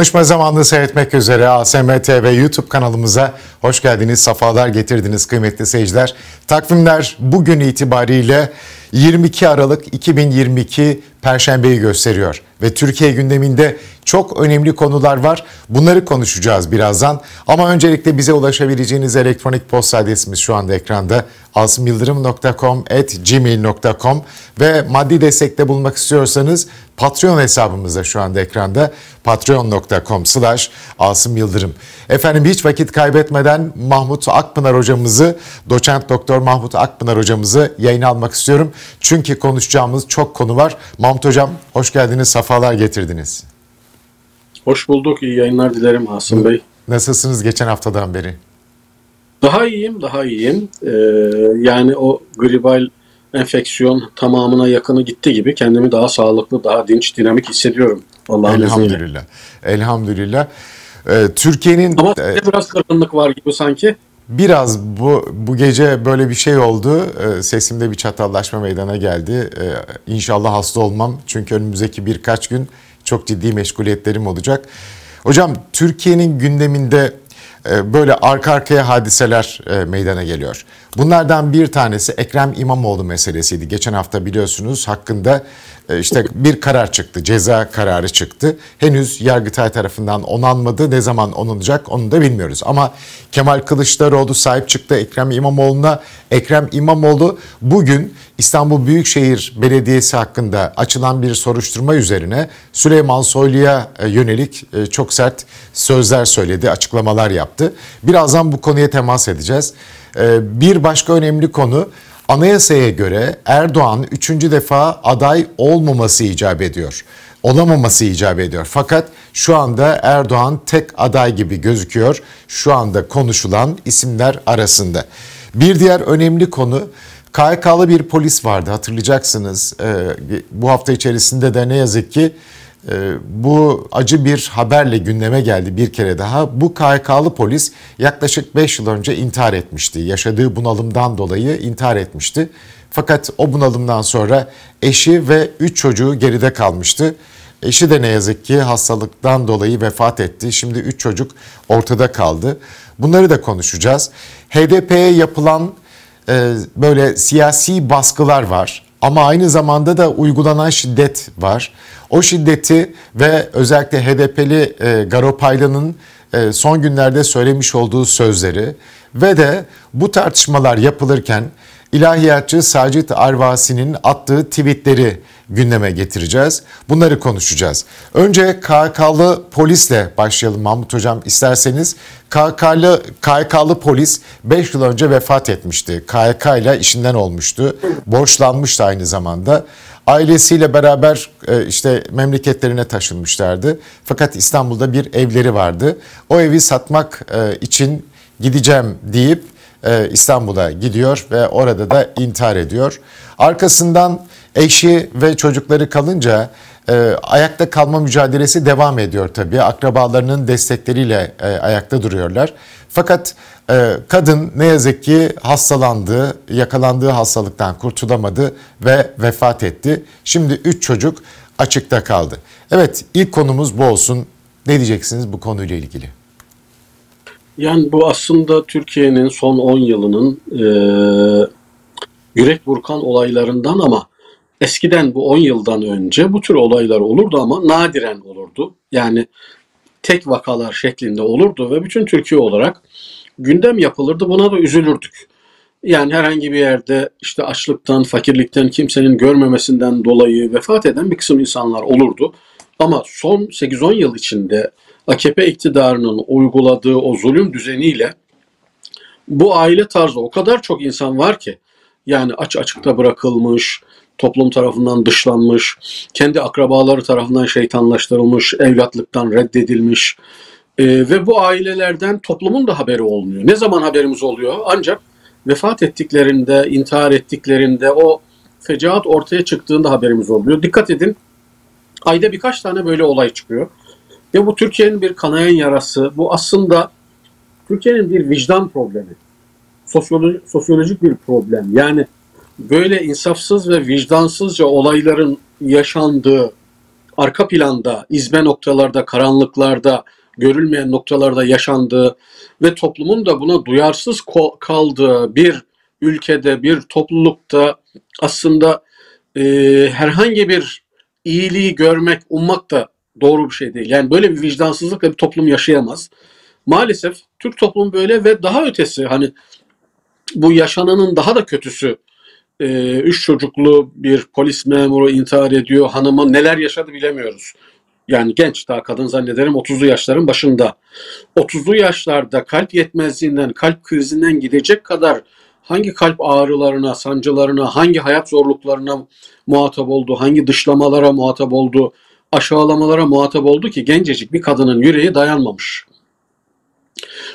Konuşma zamanını seyretmek üzere ASM TV YouTube kanalımıza hoş geldiniz, sefalar getirdiniz kıymetli seyirciler. Takvimler bugün itibariyle 22 Aralık 2022 Perşembe'yi gösteriyor ve Türkiye gündeminde çok önemli konular var. Bunları konuşacağız birazdan ama öncelikle bize ulaşabileceğiniz elektronik posta adresimiz şu anda ekranda. asimyildirim.com@gmail.com ve maddi destekte bulunmak istiyorsanız Patreon hesabımız da şu anda ekranda. patreon.com/asimyildirim. Efendim hiç vakit kaybetmeden Mahmut Akpınar hocamızı, doçent doktor Mahmut Akpınar hocamızı yayına almak istiyorum. Çünkü konuşacağımız çok konu var. Mahmut hocam hoş geldiniz, safalar getirdiniz. Hoş bulduk, iyi yayınlar dilerim Asım Bey. Nasılsınız geçen haftadan beri? Daha iyiyim. Yani o gribal enfeksiyon tamamına yakını gitti gibi kendimi daha sağlıklı, daha dinç, dinamik hissediyorum. Allah'ın izniyle. Elhamdülillah. Türkiye'nin... Ama biraz kırgınlık var gibi sanki. Biraz bu gece böyle bir şey oldu. Sesimde bir çatallaşma meydana geldi. İnşallah hasta olmam. Çünkü önümüzdeki birkaç gün çok ciddi meşguliyetlerim olacak. Hocam Türkiye'nin gündeminde böyle arka arkaya hadiseler meydana geliyor. Bunlardan bir tanesi Ekrem İmamoğlu meselesiydi. Geçen hafta biliyorsunuz hakkında işte bir karar çıktı, ceza kararı çıktı. Henüz Yargıtay tarafından onanmadı. Ne zaman onanacak onu da bilmiyoruz. Ama Kemal Kılıçdaroğlu sahip çıktı Ekrem İmamoğlu'na. Ekrem İmamoğlu bugün İstanbul Büyükşehir Belediyesi hakkında açılan bir soruşturma üzerine Süleyman Soylu'ya yönelik çok sert sözler söyledi, açıklamalar yaptı. Birazdan bu konuya temas edeceğiz. Bir başka önemli konu, anayasaya göre Erdoğan 3. defa aday olmaması icap ediyor. Olamaması icap ediyor. Fakat şu anda Erdoğan tek aday gibi gözüküyor. Şu anda konuşulan isimler arasında. Bir diğer önemli konu, KHK'lı bir polis vardı, hatırlayacaksınız. Bu hafta içerisinde de ne yazık ki bu acı bir haberle gündeme geldi bir kere daha. Bu KHK'lı polis yaklaşık 5 yıl önce intihar etmişti. Yaşadığı bunalımdan dolayı intihar etmişti. Fakat o bunalımdan sonra eşi ve 3 çocuğu geride kalmıştı. Eşi de ne yazık ki hastalıktan dolayı vefat etti. Şimdi 3 çocuk ortada kaldı. Bunları da konuşacağız. HDP'ye yapılan böyle siyasi baskılar var. Ama aynı zamanda da uygulanan şiddet var. O şiddeti ve özellikle HDP'li Garo Paylan'ın son günlerde söylemiş olduğu sözleri ve de bu tartışmalar yapılırken ilahiyatçı Sacit Arvasi'nin attığı tweetleri gündeme getireceğiz. Bunları konuşacağız. Önce KHK'lı polisle başlayalım Mahmut Hocam isterseniz. KHK'lı polis 5 yıl önce vefat etmişti. KHK ile işinden olmuştu. Borçlanmıştı aynı zamanda. Ailesiyle beraber işte memleketlerine taşınmışlardı. Fakat İstanbul'da bir evleri vardı. O evi satmak için gideceğim deyip İstanbul'a gidiyor ve orada da intihar ediyor. Arkasından eşi ve çocukları kalınca ayakta kalma mücadelesi devam ediyor tabii. Akrabalarının destekleriyle ayakta duruyorlar. Fakat kadın ne yazık ki hastalandı, yakalandığı hastalıktan kurtulamadı ve vefat etti. Şimdi 3 çocuk açıkta kaldı. Evet, ilk konumuz bu olsun. Ne diyeceksiniz bu konuyla ilgili? Yani bu aslında Türkiye'nin son 10 yılının yürek burkan olaylarından ama eskiden bu 10 yıldan önce bu tür olaylar olurdu ama nadiren olurdu. Yani tek vakalar şeklinde olurdu ve bütün Türkiye olarak gündem yapılırdı. Buna da üzülürdük. Yani herhangi bir yerde işte açlıktan, fakirlikten, kimsenin görmemesinden dolayı vefat eden bir kısım insanlar olurdu. Ama son 8-10 yıl içinde AKP iktidarının uyguladığı o zulüm düzeniyle bu aile tarzı o kadar çok insan var ki, yani açıkta bırakılmış, toplum tarafından dışlanmış, kendi akrabaları tarafından şeytanlaştırılmış, evlatlıktan reddedilmiş ve bu ailelerden toplumun da haberi olmuyor. Ne zaman haberimiz oluyor? Ancak vefat ettiklerinde, intihar ettiklerinde, o fecaat ortaya çıktığında haberimiz oluyor. Dikkat edin, ayda birkaç tane böyle olay çıkıyor. Ve bu Türkiye'nin bir kanayan yarası, bu aslında Türkiye'nin bir vicdan problemi, sosyolojik bir problem. Yani böyle insafsız ve vicdansızca olayların yaşandığı, arka planda, izbe noktalarda, karanlıklarda, görülmeyen noktalarda yaşandığı ve toplumun da buna duyarsız kaldığı bir ülkede, bir toplulukta aslında herhangi bir iyiliği görmek, ummak da doğru bir şey değil. Yani böyle bir vicdansızlıkla bir toplum yaşayamaz. Maalesef Türk toplumu böyle ve daha ötesi, hani bu yaşananın daha da kötüsü, 3 çocuklu bir polis memuru intihar ediyor, hanımı neler yaşadı bilemiyoruz. Yani genç, daha kadın zannederim, 30'lu yaşların başında. 30'lu yaşlarda kalp yetmezliğinden, kalp krizinden gidecek kadar hangi kalp ağrılarına, sancılarına, hangi hayat zorluklarına muhatap oldu, hangi dışlamalara muhatap oldu, aşağılamalara muhatap oldu ki gencecik bir kadının yüreği dayanmamış.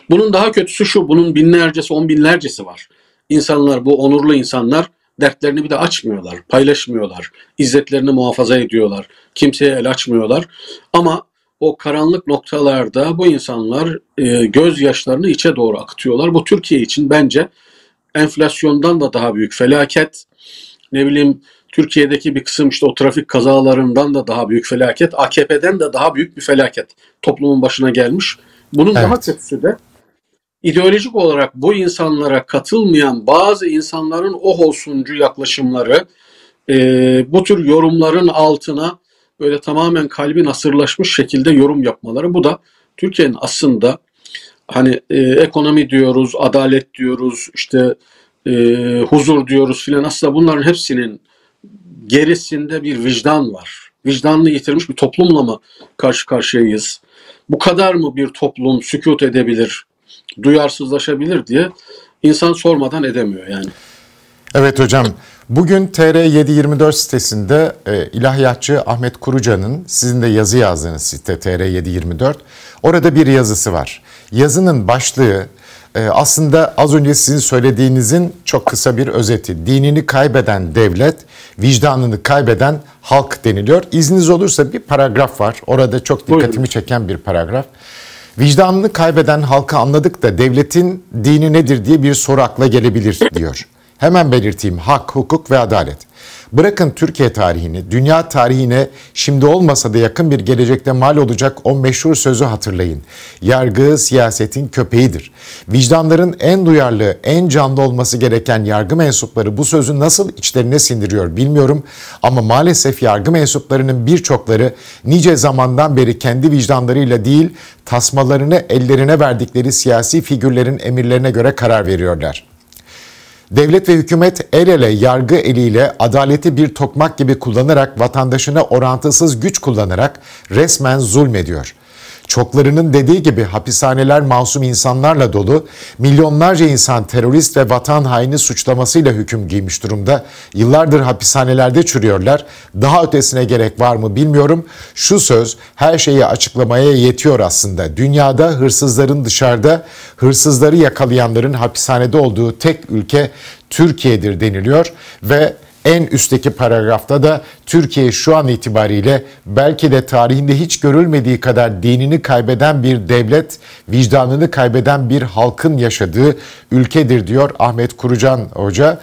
Bunun daha kötüsü şu, bunun binlercesi, on binlercesi var. İnsanlar, bu onurlu insanlar dertlerini bir de açmıyorlar, paylaşmıyorlar, izzetlerini muhafaza ediyorlar, kimseye el açmıyorlar. Ama o karanlık noktalarda bu insanlar gözyaşlarını içe doğru akıtıyorlar. Bu Türkiye için bence enflasyondan da daha büyük felaket. Ne bileyim, Türkiye'deki bir kısım işte o trafik kazalarından da daha büyük felaket, AKP'den de daha büyük bir felaket toplumun başına gelmiş. Bunun daha kötüsü de ideolojik olarak bu insanlara katılmayan bazı insanların o holsuncu yaklaşımları, bu tür yorumların altına böyle tamamen kalbi nasırlaşmış şekilde yorum yapmaları. Bu da Türkiye'nin aslında, hani ekonomi diyoruz, adalet diyoruz, işte huzur diyoruz filan, aslında bunların hepsinin gerisinde bir vicdan var. Vicdanını yitirmiş bir toplumla mı karşı karşıyayız? Bu kadar mı bir toplum sükût edebilir, duyarsızlaşabilir diye insan sormadan edemiyor yani. Evet hocam, bugün TR724 sitesinde ilahiyatçı Ahmet Kurucan'ın, sizin de yazı yazdığınız site TR724, orada bir yazısı var. Yazının başlığı aslında az önce sizin söylediğinizin çok kısa bir özeti. Dinini kaybeden devlet, vicdanını kaybeden halk deniliyor. İzniniz olursa bir paragraf var. Orada çok dikkatimi çeken bir paragraf. Vicdanını kaybeden halkı anladık da devletin dini nedir diye bir soru akla gelebilir diyor. Hemen belirteyim, hak, hukuk ve adalet. Bırakın Türkiye tarihini, dünya tarihine şimdi olmasa da yakın bir gelecekte mal olacak o meşhur sözü hatırlayın. Yargı siyasetin köpeğidir. Vicdanların en duyarlı, en canlı olması gereken yargı mensupları bu sözü nasıl içlerine sindiriyor bilmiyorum. Ama maalesef yargı mensuplarının birçokları nice zamandan beri kendi vicdanlarıyla değil, tasmalarını ellerine verdikleri siyasi figürlerin emirlerine göre karar veriyorlar. Devlet ve hükümet el ele, yargı eliyle adaleti bir tokmak gibi kullanarak, vatandaşına orantısız güç kullanarak resmen zulmediyor. Çoklarının dediği gibi hapishaneler masum insanlarla dolu, milyonlarca insan terörist ve vatan haini suçlamasıyla hüküm giymiş durumda. Yıllardır hapishanelerde çürüyorlar. Daha ötesine gerek var mı bilmiyorum. Şu söz her şeyi açıklamaya yetiyor aslında. Dünyada hırsızların dışarıda, hırsızları yakalayanların hapishanede olduğu tek ülke Türkiye'dir deniliyor ve en üstteki paragrafta da Türkiye şu an itibariyle belki de tarihinde hiç görülmediği kadar dinini kaybeden bir devlet, vicdanını kaybeden bir halkın yaşadığı ülkedir diyor Ahmet Kurucan Hoca.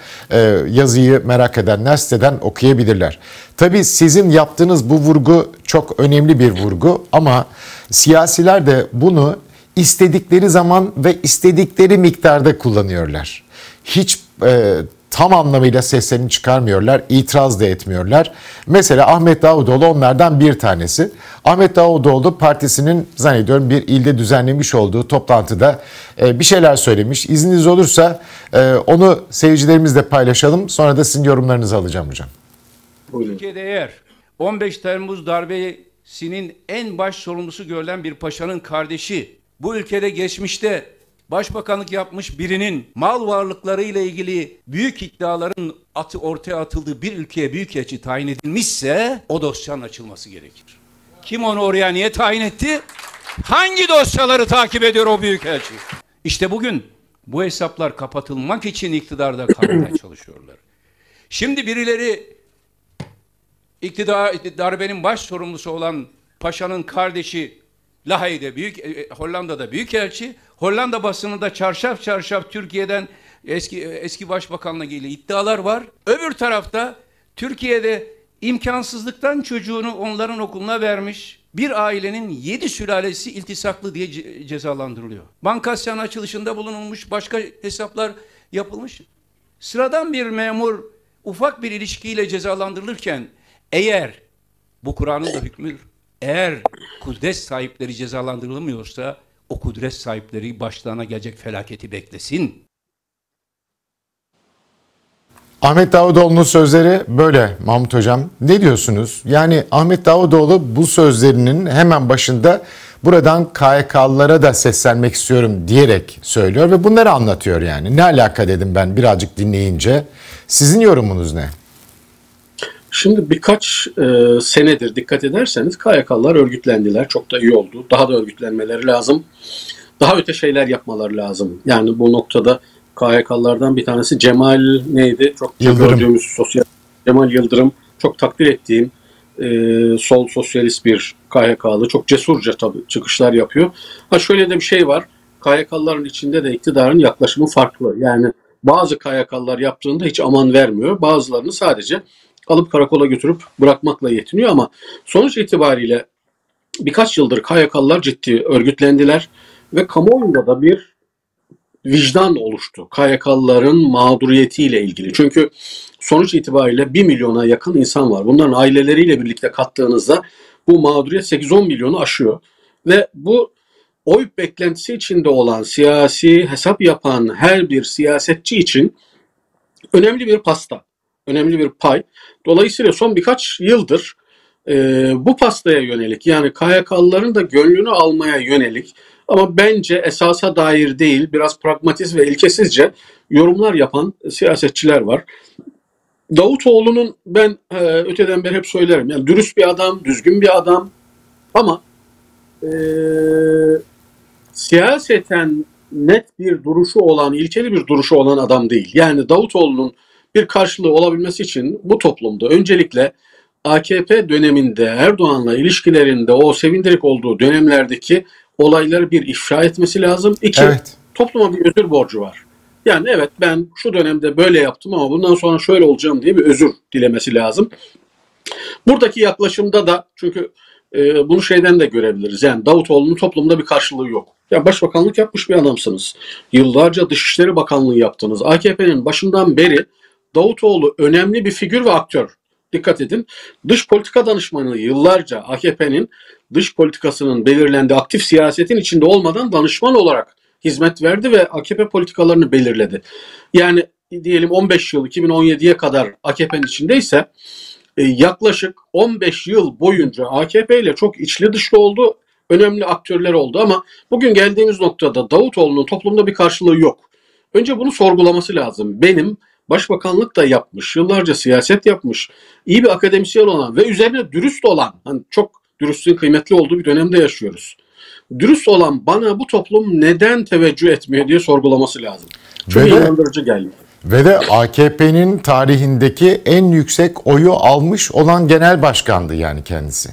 Yazıyı merak edenler siteden okuyabilirler. Tabii sizin yaptığınız bu vurgu çok önemli bir vurgu ama siyasiler de bunu istedikleri zaman ve istedikleri miktarda kullanıyorlar. Hiç tam anlamıyla seslerini çıkarmıyorlar, itiraz da etmiyorlar. Mesela Ahmet Davutoğlu onlardan bir tanesi. Ahmet Davutoğlu partisinin zannediyorum bir ilde düzenlemiş olduğu toplantıda bir şeyler söylemiş. İzniniz olursa onu seyircilerimizle paylaşalım. Sonra da sizin yorumlarınızı alacağım hocam. Türkiye'de eğer 15 Temmuz darbesinin en baş sorumlusu görülen bir paşanın kardeşi, bu ülkede geçmişte başbakanlık yapmış birinin mal varlıklarıyla ilgili büyük iddiaların ortaya atıldığı bir ülkeye büyükelçi tayin edilmişse o dosyanın açılması gerekir. Kim onu oraya niye tayin etti? Hangi dosyaları takip ediyor o büyükelçi? İşte bugün bu hesaplar kapatılmak için iktidarda kalmaya çalışıyorlar. Şimdi birileri darbenin baş sorumlusu olan paşanın kardeşi Lahey'de Hollanda'da büyükelçi, Hollanda basınında çarşaf çarşaf Türkiye'den eski başbakanla ilgili iddialar var. Öbür tarafta Türkiye'de imkansızlıktan çocuğunu onların okuluna vermiş bir ailenin 7 sülalesi iltisaklı diye cezalandırılıyor. Bankasyon açılışında bulunulmuş, başka hesaplar yapılmış. Sıradan bir memur ufak bir ilişkiyle cezalandırılırken, eğer bu Kur'an'ın da hükmüdür, eğer kudret sahipleri cezalandırılmıyorsa o kudret sahipleri başlarına gelecek felaketi beklesin. Ahmet Davutoğlu'nun sözleri böyle Mahmut Hocam. Ne diyorsunuz? Yani Ahmet Davutoğlu bu sözlerinin hemen başında buradan KYK'lılara da seslenmek istiyorum diyerek söylüyor ve bunları anlatıyor yani. Ne alaka dedim ben birazcık dinleyince. Sizin yorumunuz ne? Şimdi birkaç senedir dikkat ederseniz KYK'lılar örgütlendiler. Çok da iyi oldu. Daha da örgütlenmeleri lazım. Daha öte şeyler yapmaları lazım. Yani bu noktada KYK'lardan bir tanesi Cemal neydi? Çok gördüğümüz sosyal Cemal Yıldırım, çok takdir ettiğim sol sosyalist bir KYK'lı. Çok cesurca tabii çıkışlar yapıyor. Ha şöyle de bir şey var. KYK'ların içinde de iktidarın yaklaşımı farklı. Yani bazı KYK'lar yaptığında hiç aman vermiyor. Bazılarını sadece alıp karakola götürüp bırakmakla yetiniyor ama sonuç itibariyle birkaç yıldır KYK'lar ciddi örgütlendiler ve kamuoyunda da bir vicdan oluştu KYK'lıların mağduriyetiyle ilgili. Çünkü sonuç itibariyle 1 milyona yakın insan var. Bunların aileleriyle birlikte kattığınızda bu mağduriyet 8-10 milyonu aşıyor. Ve bu oy beklentisi içinde olan, siyasi hesap yapan her bir siyasetçi için önemli bir pasta, önemli bir pay. Dolayısıyla son birkaç yıldır bu pastaya yönelik, yani KYK'lıların da gönlünü almaya yönelik ama bence esasa dair değil, biraz pragmatist ve ilkesizce yorumlar yapan siyasetçiler var. Davutoğlu'nun ben öteden beri hep söylerim, yani dürüst bir adam, düzgün bir adam ama siyaseten net bir duruşu olan, ilkeli bir duruşu olan adam değil. Yani Davutoğlu'nun bir karşılığı olabilmesi için bu toplumda öncelikle AKP döneminde Erdoğan'la ilişkilerinde o sevindirik olduğu dönemlerdeki olayları bir ifşa etmesi lazım. İki, evet, topluma bir özür borcu var. Yani evet ben şu dönemde böyle yaptım ama bundan sonra şöyle olacağım diye bir özür dilemesi lazım. Buradaki yaklaşımda da çünkü bunu şeyden de görebiliriz. Yani Davutoğlu'nun toplumda bir karşılığı yok. Ya başbakanlık yapmış bir adamsınız. Yıllarca Dışişleri Bakanlığı yaptınız. AKP'nin başından beri Davutoğlu önemli bir figür ve aktör. Dikkat edin. Dış politika danışmanı yıllarca AKP'nin dış politikasının belirlendiği aktif siyasetin içinde olmadan danışman olarak hizmet verdi ve AKP politikalarını belirledi. Yani diyelim 15 yıl 2017'ye kadar AKP'nin içindeyse yaklaşık 15 yıl boyunca AKP ile çok içli dışlı oldu. Önemli aktörler oldu ama bugün geldiğimiz noktada Davutoğlu'nun toplumda bir karşılığı yok. Önce bunu sorgulaması lazım. Benim başbakanlık da yapmış, yıllarca siyaset yapmış, iyi bir akademisyen olan ve üzerine dürüst olan, hani çok dürüstlüğün kıymetli olduğu bir dönemde yaşıyoruz. Dürüst olan bana bu toplum neden teveccüh etmiyor diye sorgulaması lazım. Çok inandırıcı gelmiyor. Ve de AKP'nin tarihindeki en yüksek oyu almış olan genel başkandı yani kendisi.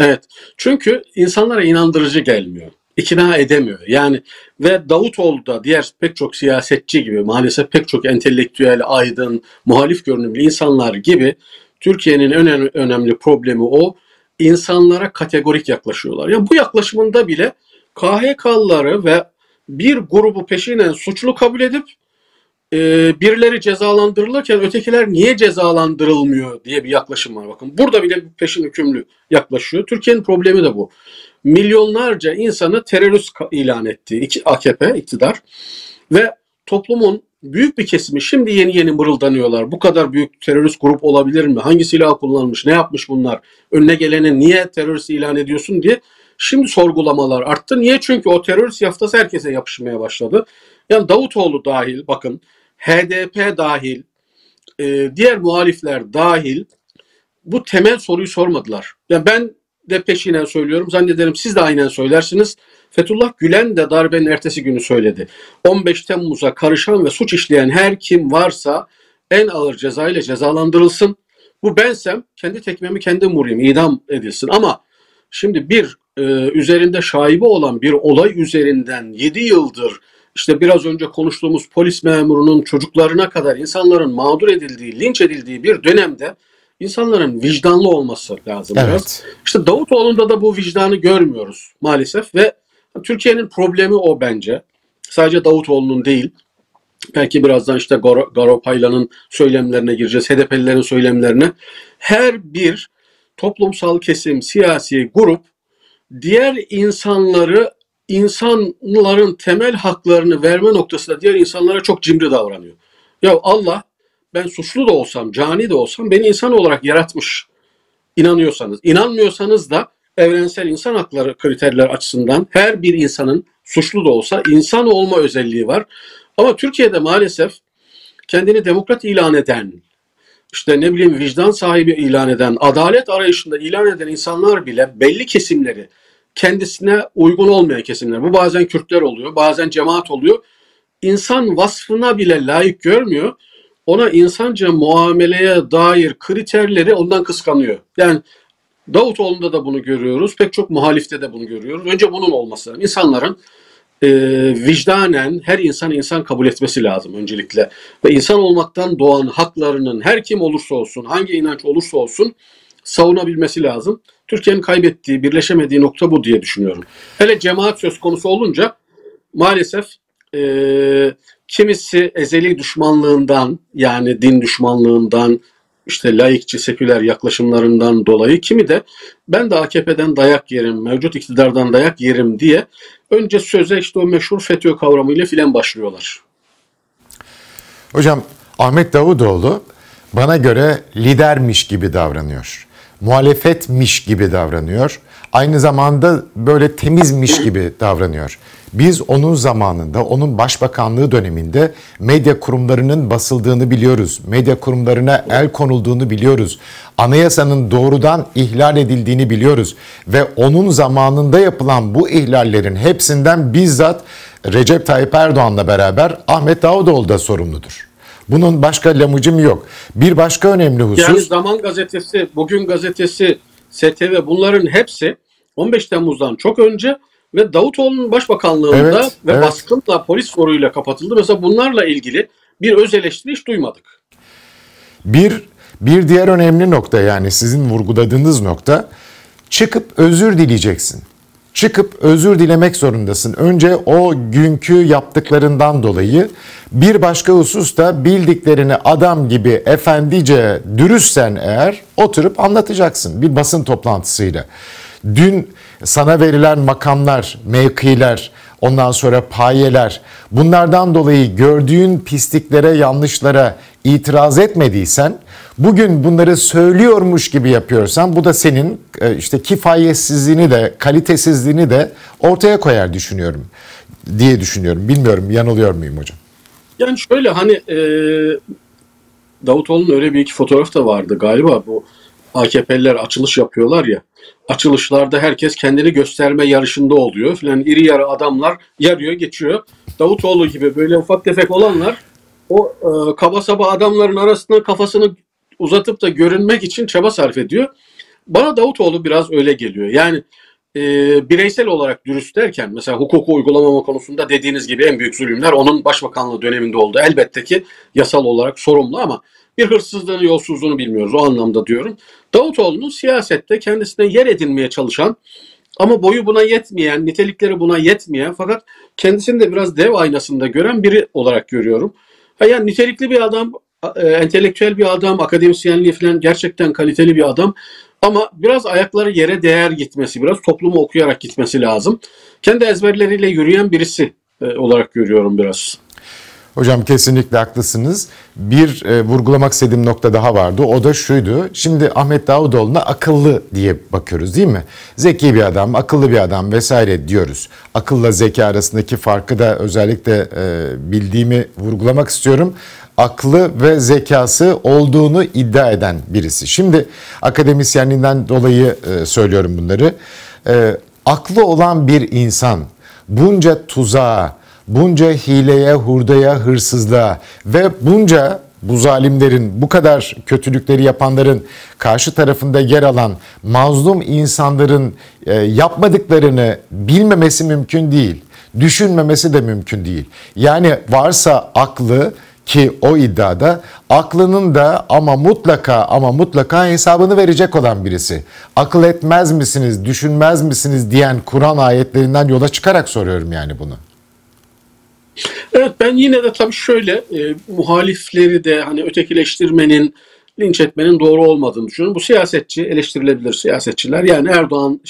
Evet, çünkü insanlara inandırıcı gelmiyor. İkna edemiyor. Yani ve Davutoğlu da diğer pek çok siyasetçi gibi, maalesef pek çok entelektüel, aydın, muhalif görünümlü insanlar gibi Türkiye'nin önemli problemi o. İnsanlara kategorik yaklaşıyorlar. Ya bu yaklaşımında bile KHK'lıları ve bir grubu peşinen suçlu kabul edip birileri cezalandırılırken ötekiler niye cezalandırılmıyor diye bir yaklaşım var. Bakın burada bile peşin hükümlü yaklaşıyor. Türkiye'nin problemi de bu. Milyonlarca insanı terörist ilan etti AKP iktidar ve toplumun büyük bir kesimi şimdi yeni mırıldanıyorlar. Bu kadar büyük terörist grup olabilir mi? Hangi silah kullanmış? Ne yapmış bunlar? Önüne gelene niye terörist ilan ediyorsun diye şimdi sorgulamalar arttı. Niye? Çünkü o terörist yaftası herkese yapışmaya başladı. Yani Davutoğlu dahil, bakın HDP dahil, diğer muhalifler dahil bu temel soruyu sormadılar. Yani ben de peşinen söylüyorum. Zannederim siz de aynen söylersiniz. Fethullah Gülen de darbenin ertesi günü söyledi. 15 Temmuz'a karışan ve suç işleyen her kim varsa en ağır ceza ile cezalandırılsın. Bu bensem kendi tekmemi kendim vurayım, idam edilsin. Ama şimdi bir üzerinde şaibe olan bir olay üzerinden 7 yıldır işte biraz önce konuştuğumuz polis memurunun çocuklarına kadar insanların mağdur edildiği, linç edildiği bir dönemde İnsanların vicdanlı olması lazım. Evet. Biraz. İşte Davutoğlu'nda da bu vicdanı görmüyoruz maalesef ve Türkiye'nin problemi o bence. Sadece Davutoğlu'nun değil. Belki birazdan işte Garo Paylan'ın söylemlerine gireceğiz, HDP'lilerin söylemlerine. Her bir toplumsal kesim, siyasi grup diğer insanları, insanların temel haklarını verme noktasında diğer insanlara çok cimri davranıyor. Ya Allah, ben suçlu da olsam, cani de olsam beni insan olarak yaratmış. İnanıyorsanız, inanmıyorsanız da evrensel insan hakları kriterler açısından her bir insanın suçlu da olsa insan olma özelliği var. Ama Türkiye'de maalesef kendini demokrat ilan eden, işte ne bileyim vicdan sahibi ilan eden, adalet arayışında ilan eden insanlar bile belli kesimleri, kendisine uygun olmayan kesimler, bu bazen Kürtler oluyor, bazen cemaat oluyor, İnsan vasfına bile layık görmüyor. Ona insanca muameleye dair kriterleri ondan kıskanıyor. Yani Davutoğlu'nda da bunu görüyoruz, pek çok muhalifte de bunu görüyoruz. Önce bunun olması lazım. İnsanların vicdanen her insanı insan kabul etmesi lazım öncelikle. Ve insan olmaktan doğan haklarının her kim olursa olsun, hangi inanç olursa olsun savunabilmesi lazım. Türkiye'nin kaybettiği, birleşemediği nokta bu diye düşünüyorum. Hele cemaat söz konusu olunca maalesef kimisi ezeli düşmanlığından, yani din düşmanlığından, işte laikçi, seküler yaklaşımlarından dolayı, kimi de ben de AKP'den dayak yerim, mevcut iktidardan dayak yerim diye önce söze işte o meşhur FETÖ kavramıyla filan başlıyorlar. Hocam, Ahmet Davutoğlu bana göre lidermiş gibi davranıyor. Muhalefetmiş gibi davranıyor. Aynı zamanda böyle temizmiş gibi davranıyor. Biz onun zamanında, onun başbakanlığı döneminde medya kurumlarının basıldığını biliyoruz. Medya kurumlarına el konulduğunu biliyoruz. Anayasanın doğrudan ihlal edildiğini biliyoruz. Ve onun zamanında yapılan bu ihlallerin hepsinden bizzat Recep Tayyip Erdoğan'la beraber Ahmet Davutoğlu da sorumludur. Bunun başka lamucum yok. Bir başka önemli husus... Yani Zaman Gazetesi, Bugün Gazetesi, STV, bunların hepsi 15 Temmuz'dan çok önce ve Davutoğlu'nun başbakanlığında ve baskınla, polis soruyla kapatıldı. Mesela bunlarla ilgili bir öz eleştiri hiç duymadık. Bir diğer önemli nokta, yani sizin vurguladığınız nokta, çıkıp özür dileyeceksin. Çıkıp özür dilemek zorundasın. Önce o günkü yaptıklarından dolayı. Bir başka husus da, bildiklerini adam gibi efendice dürüstsen eğer oturup anlatacaksın bir basın toplantısıyla. Dün sana verilen makamlar, mevkiler, ondan sonra payeler, bunlardan dolayı gördüğün pisliklere, yanlışlara itiraz etmediysen, bugün bunları söylüyormuş gibi yapıyorsan, bu da senin işte kifayetsizliğini de, kalitesizliğini de ortaya koyar diye düşünüyorum. Bilmiyorum, yanılıyor muyum hocam? Yani şöyle, hani Davutoğlu'nun öyle bir iki fotoğraf da vardı galiba, bu AKP'liler açılış yapıyorlar ya, açılışlarda herkes kendini gösterme yarışında oluyor filan, iri yarı adamlar yarıyor geçiyor. Davutoğlu gibi böyle ufak tefek olanlar o kaba saba adamların arasına kafasını uzatıp da görünmek için çaba sarf ediyor. Bana Davutoğlu biraz öyle geliyor. Yani bireysel olarak dürüst derken, mesela hukuku uygulamama konusunda dediğiniz gibi en büyük zulümler onun başbakanlığı döneminde oldu. Elbette ki yasal olarak sorumlu ama bir hırsızlığını, yolsuzluğunu bilmiyoruz. O anlamda diyorum. Davutoğlu'nun siyasette kendisine yer edinmeye çalışan ama boyu buna yetmeyen, nitelikleri buna yetmeyen fakat kendisini de biraz dev aynasında gören biri olarak görüyorum. Yani nitelikli bir adam, entelektüel bir adam, akademisyenliği falan gerçekten kaliteli bir adam. Ama biraz ayakları yere değer gitmesi, biraz toplumu okuyarak gitmesi lazım. Kendi ezberleriyle yürüyen birisi olarak görüyorum biraz. Hocam kesinlikle haklısınız. Bir vurgulamak istediğim nokta daha vardı. O da şuydu. Şimdi Ahmet Davutoğlu'na akıllı diye bakıyoruz değil mi? Zeki bir adam, akıllı bir adam vesaire diyoruz. Akılla zeka arasındaki farkı da özellikle bildiğimi vurgulamak istiyorum. Aklı ve zekası olduğunu iddia eden birisi. Şimdi akademisyenliğinden dolayı söylüyorum bunları. Aklı olan bir insan bunca tuzağa, bunca hileye, hurdaya, hırsızlığa ve bunca bu zalimlerin, bu kadar kötülükleri yapanların karşı tarafında yer alan mazlum insanların yapmadıklarını bilmemesi mümkün değil. Düşünmemesi de mümkün değil. Yani varsa aklı, ki o iddiada aklının da ama mutlaka hesabını verecek olan birisi. Akıl etmez misiniz, düşünmez misiniz diyen Kur'an ayetlerinden yola çıkarak soruyorum yani bunu. Evet, ben yine de tabii şöyle muhalifleri de hani ötekileştirmenin, linç etmenin doğru olmadığını düşünüyorum. Bu siyasetçi, eleştirilebilir siyasetçiler. Yani Erdoğan,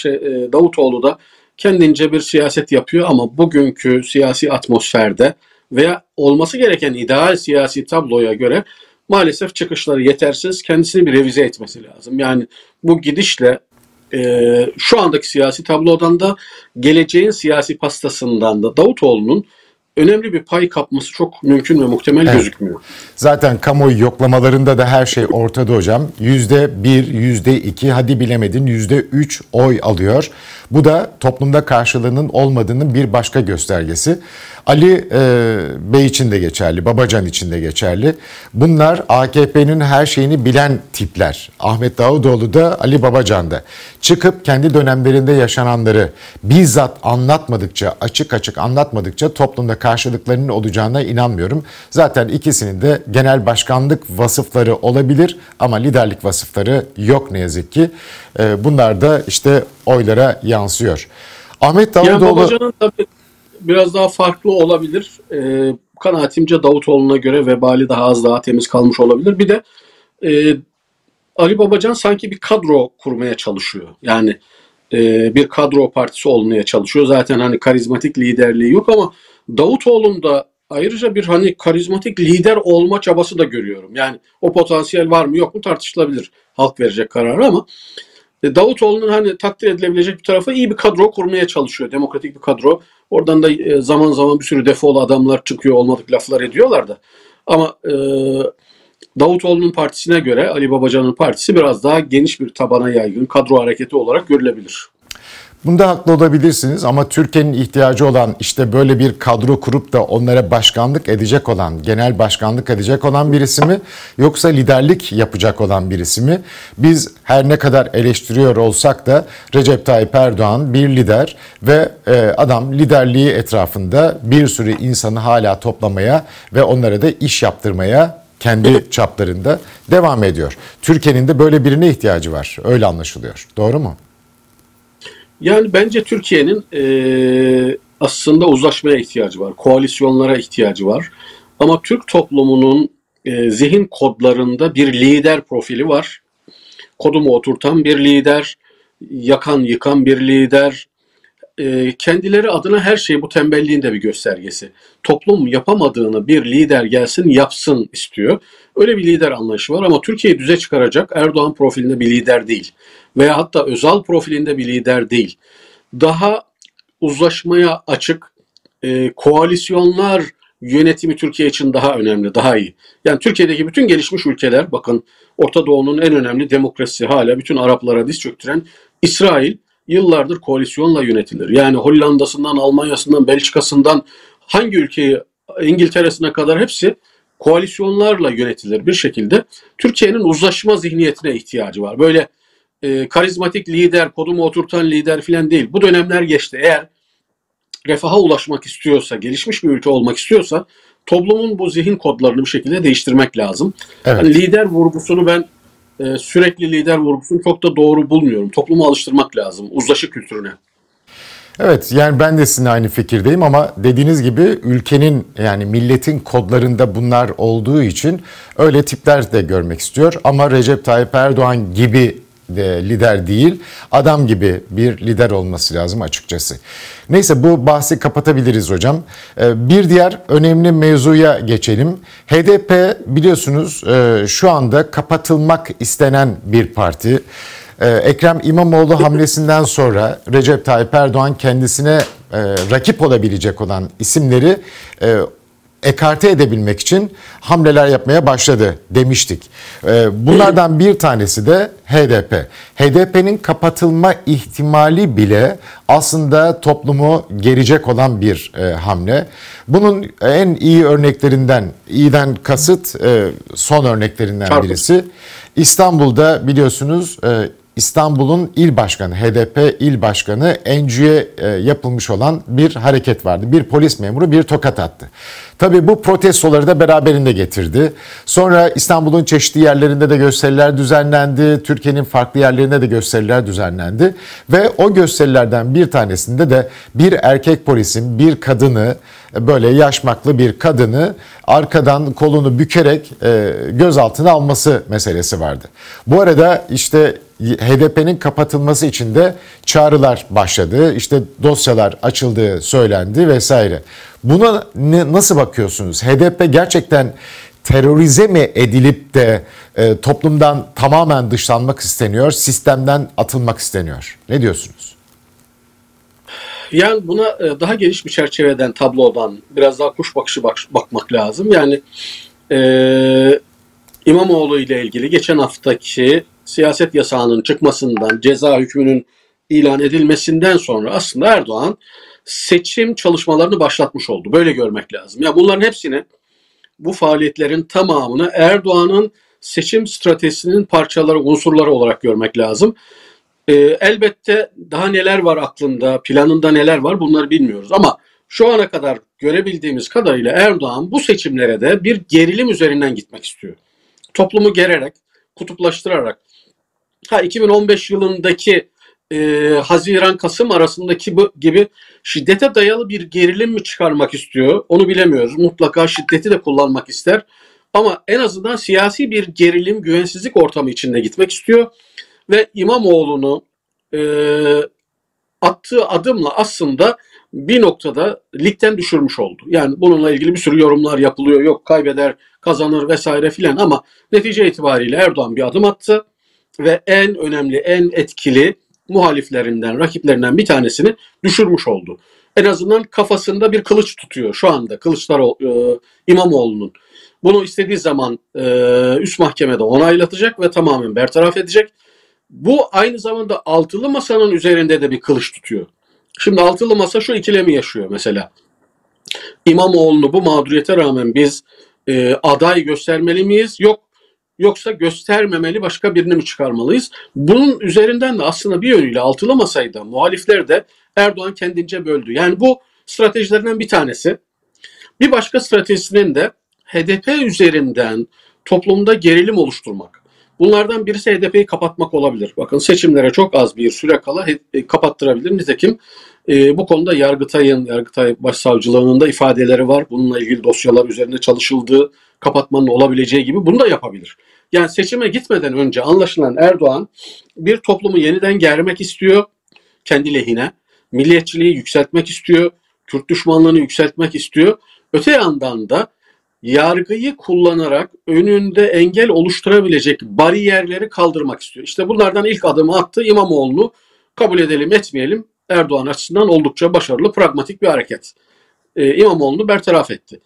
Davutoğlu da kendince bir siyaset yapıyor ama bugünkü siyasi atmosferde veya olması gereken ideal siyasi tabloya göre maalesef çıkışları yetersiz. Kendisini bir revize etmesi lazım. Yani bu gidişle şu andaki siyasi tablodan da, geleceğin siyasi pastasından da Davutoğlu'nun önemli bir pay kapması çok mümkün ve muhtemel gözükmüyor. Zaten kamuoyu yoklamalarında da her şey ortada hocam. %1, %2, hadi bilemedin %3 oy alıyor. Bu da toplumda karşılığının olmadığının bir başka göstergesi. Ali Bey için de geçerli, Babacan için de geçerli. Bunlar AKP'nin her şeyini bilen tipler. Ahmet Davutoğlu da, Ali Babacan da. Çıkıp kendi dönemlerinde yaşananları bizzat anlatmadıkça, açık anlatmadıkça toplumda karşılıklarının olacağına inanmıyorum. Zaten ikisinin de genel başkanlık vasıfları olabilir ama liderlik vasıfları yok ne yazık ki. Bunlar da işte oylara yansıyor. Ahmet Davutoğlu... Yani Babacan'ın tabii biraz daha farklı olabilir. Kanaatimce Davutoğlu'na göre vebali daha temiz kalmış olabilir. Bir de Ali Babacan sanki bir kadro kurmaya çalışıyor. Yani bir kadro partisi olmaya çalışıyor. Zaten hani karizmatik liderliği yok ama Davutoğlu'nda ayrıca bir hani karizmatik lider olma çabası da görüyorum. Yani o potansiyel var mı yok mu tartışılabilir. Halk verecek kararı ama Davutoğlu'nun hani takdir edilebilecek bir tarafı, iyi bir kadro kurmaya çalışıyor. Demokratik bir kadro. Oradan da zaman zaman bir sürü defolu adamlar çıkıyor, olmadık laflar ediyorlar da. Ama Davutoğlu'nun partisine göre Ali Babacan'ın partisi biraz daha geniş bir tabana yaygın kadro hareketi olarak görülebilir. Bunda haklı olabilirsiniz ama Türkiye'nin ihtiyacı olan, işte böyle bir kadro kurup da onlara başkanlık edecek olan, genel başkanlık edecek olan birisi mi, yoksa liderlik yapacak olan birisi mi? Biz her ne kadar eleştiriyor olsak da Recep Tayyip Erdoğan bir lider ve adam liderliği etrafında bir sürü insanı hala toplamaya ve onlara da iş yaptırmaya kendi çaplarında devam ediyor. Türkiye'nin de böyle birine ihtiyacı var. Öyle anlaşılıyor. Doğru mu? Yani bence Türkiye'nin aslında uzlaşmaya ihtiyacı var, koalisyonlara ihtiyacı var. Ama Türk toplumunun zihin kodlarında bir lider profili var. Kodumu oturtan bir lider, yakan yıkan bir lider. Kendileri adına her şey, bu tembelliğin de bir göstergesi. Toplum yapamadığını bir lider gelsin yapsın istiyor. Öyle bir lider anlayışı var ama Türkiye'yi düze çıkaracak Erdoğan profilinde bir lider değil. Veya hatta Özal profilinde bir lider değil. Daha uzlaşmaya açık, koalisyonlar yönetimi Türkiye için daha önemli, daha iyi. Yani Türkiye'deki bütün gelişmiş ülkeler, bakın Orta Doğu'nun en önemli demokrasisi, hala bütün Araplara diz çöktüren İsrail, yıllardır koalisyonla yönetilir. Yani Hollanda'sından, Almanya'sından, Belçika'sından, hangi ülkeyi, İngiltere'sine kadar hepsi koalisyonlarla yönetilir bir şekilde. Türkiye'nin uzlaşma zihniyetine ihtiyacı var. Böyle karizmatik lider, kodumu oturtan lider filan değil. Bu dönemler geçti. Eğer refaha ulaşmak istiyorsa, gelişmiş bir ülke olmak istiyorsa toplumun bu zihin kodlarını bir şekilde değiştirmek lazım. Evet. Yani lider vurgusunu ben sürekli lider vurgusunu çok da doğru bulmuyorum. Toplumu alıştırmak lazım uzlaşı kültürüne. Evet, yani ben de sizinle aynı fikirdeyim ama dediğiniz gibi ülkenin, yani milletin kodlarında bunlar olduğu için öyle tipler de görmek istiyor. Ama Recep Tayyip Erdoğan gibi de lider değil, adam gibi bir lider olması lazım açıkçası. Neyse, bu bahsi kapatabiliriz hocam. Bir diğer önemli mevzuya geçelim. HDP biliyorsunuz şu anda kapatılmak istenen bir parti. Ekrem İmamoğlu hamlesinden sonra Recep Tayyip Erdoğan kendisine rakip olabilecek olan isimleri ekarte edebilmek için hamleler yapmaya başladı demiştik. Bunlardan bir tanesi de HDP. HDP'nin kapatılma ihtimali bile aslında toplumu gerecek olan bir hamle. Bunun en iyi örneklerinden, iyiden kasıt son örneklerinden birisi. İstanbul'da biliyorsunuz İstanbul'un il başkanı, HDP il başkanı Encü'ye yapılmış olan bir hareket vardı. Bir polis memuru bir tokat attı. Tabii bu protestoları da beraberinde getirdi. Sonra İstanbul'un çeşitli yerlerinde de gösteriler düzenlendi. Türkiye'nin farklı yerlerinde de gösteriler düzenlendi. Ve o gösterilerden bir tanesinde de bir erkek polisin bir kadını, böyle yaşmaklı bir kadını arkadan kolunu bükerek gözaltına alması meselesi vardı. Bu arada işte HDP'nin kapatılması için de çağrılar başladı. İşte dosyalar açıldığı söylendi vesaire. Buna nasıl bakıyorsunuz? HDP gerçekten terörize mi edilip de toplumdan tamamen dışlanmak isteniyor, sistemden atılmak isteniyor? Ne diyorsunuz? Yani buna daha geniş bir çerçeveden, tablodan, biraz daha kuş bakışı bakmak lazım. Yani İmamoğlu ile ilgili geçen haftaki siyaset yasağının çıkmasından, ceza hükmünün ilan edilmesinden sonra aslında Erdoğan seçim çalışmalarını başlatmış oldu. Böyle görmek lazım. Ya bunların hepsini, bu faaliyetlerin tamamını Erdoğan'ın seçim stratejisinin parçaları, unsurları olarak görmek lazım. Elbette daha neler var aklında, planında neler var, bunları bilmiyoruz. Ama şu ana kadar görebildiğimiz kadarıyla Erdoğan bu seçimlere de bir gerilim üzerinden gitmek istiyor. Toplumu gererek, kutuplaştırarak. 2015 yılındaki Haziran-Kasım arasındaki gibi şiddete dayalı bir gerilim mi çıkarmak istiyor? Onu bilemiyoruz. Mutlaka şiddeti de kullanmak ister. Ama en azından siyasi bir gerilim, güvensizlik ortamı içinde gitmek istiyor. Ve İmamoğlu'nu attığı adımla aslında bir noktada ligden düşürmüş oldu. Yani bununla ilgili bir sürü yorumlar yapılıyor. Yok kaybeder, kazanır vesaire filan, ama netice itibariyle Erdoğan bir adım attı ve en önemli, en etkili muhaliflerinden, rakiplerinden bir tanesini düşürmüş oldu. En azından kafasında bir kılıç tutuyor şu anda Kılıçdaroğlu, İmamoğlu'nun. Bunu istediği zaman üst mahkemede onaylatacak ve tamamen bertaraf edecek. Bu aynı zamanda altılı masanın üzerinde de bir kılıç tutuyor. Şimdi altılı masa şu ikilemi yaşıyor mesela. İmamoğlu'nu bu mağduriyete rağmen biz aday göstermeli miyiz? Yoksa göstermemeli, başka birini mi çıkarmalıyız? Bunun üzerinden de aslında bir yönüyle altılı masayı da, muhalifler de Erdoğan kendince böldü. Yani bu stratejilerinden bir tanesi. Bir başka stratejisinin de HDP üzerinden toplumda gerilim oluşturmak. Bunlardan birisi HDP'yi kapatmak olabilir. Bakın seçimlere çok az bir süre kala kapattırabilir. Nitekim bu konuda Yargıtay Başsavcılığı'nın da ifadeleri var. Bununla ilgili dosyalar üzerinde çalışıldığı, kapatmanın olabileceği gibi bunu da yapabilir. Yani seçime gitmeden önce anlaşılan Erdoğan bir toplumu yeniden germek istiyor kendi lehine. Milliyetçiliği yükseltmek istiyor. Kürt düşmanlığını yükseltmek istiyor. Öte yandan da yargıyı kullanarak önünde engel oluşturabilecek bariyerleri kaldırmak istiyor. İşte bunlardan ilk adımı attı İmamoğlu. Kabul edelim etmeyelim, Erdoğan açısından oldukça başarılı, pragmatik bir hareket. İmamoğlu'nu bertaraf etti.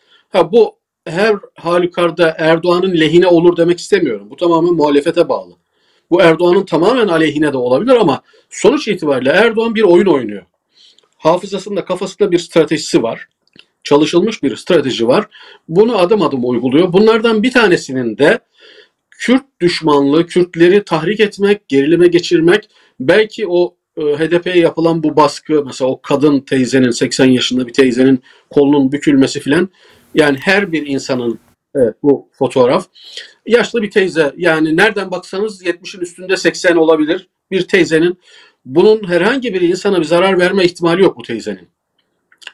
Bu her halükarda Erdoğan'ın lehine olur demek istemiyorum. Bu tamamen muhalefete bağlı. Bu Erdoğan'ın tamamen aleyhine de olabilir, ama sonuç itibariyle Erdoğan bir oyun oynuyor. Hafızasında, kafasında bir stratejisi var. Çalışılmış bir strateji var. Bunu adım adım uyguluyor. Bunlardan bir tanesinin de Kürt düşmanlığı, Kürtleri tahrik etmek, gerilime geçirmek, belki o HDP'ye yapılan bu baskı, mesela o kadın teyzenin, 80 yaşında bir teyzenin kolunun bükülmesi filan, yani her bir insanın, evet, bu fotoğraf, yaşlı bir teyze, yani nereden baksanız 70'in üstünde 80 olabilir bir teyzenin, bunun herhangi bir insana bir zarar verme ihtimali yok bu teyzenin.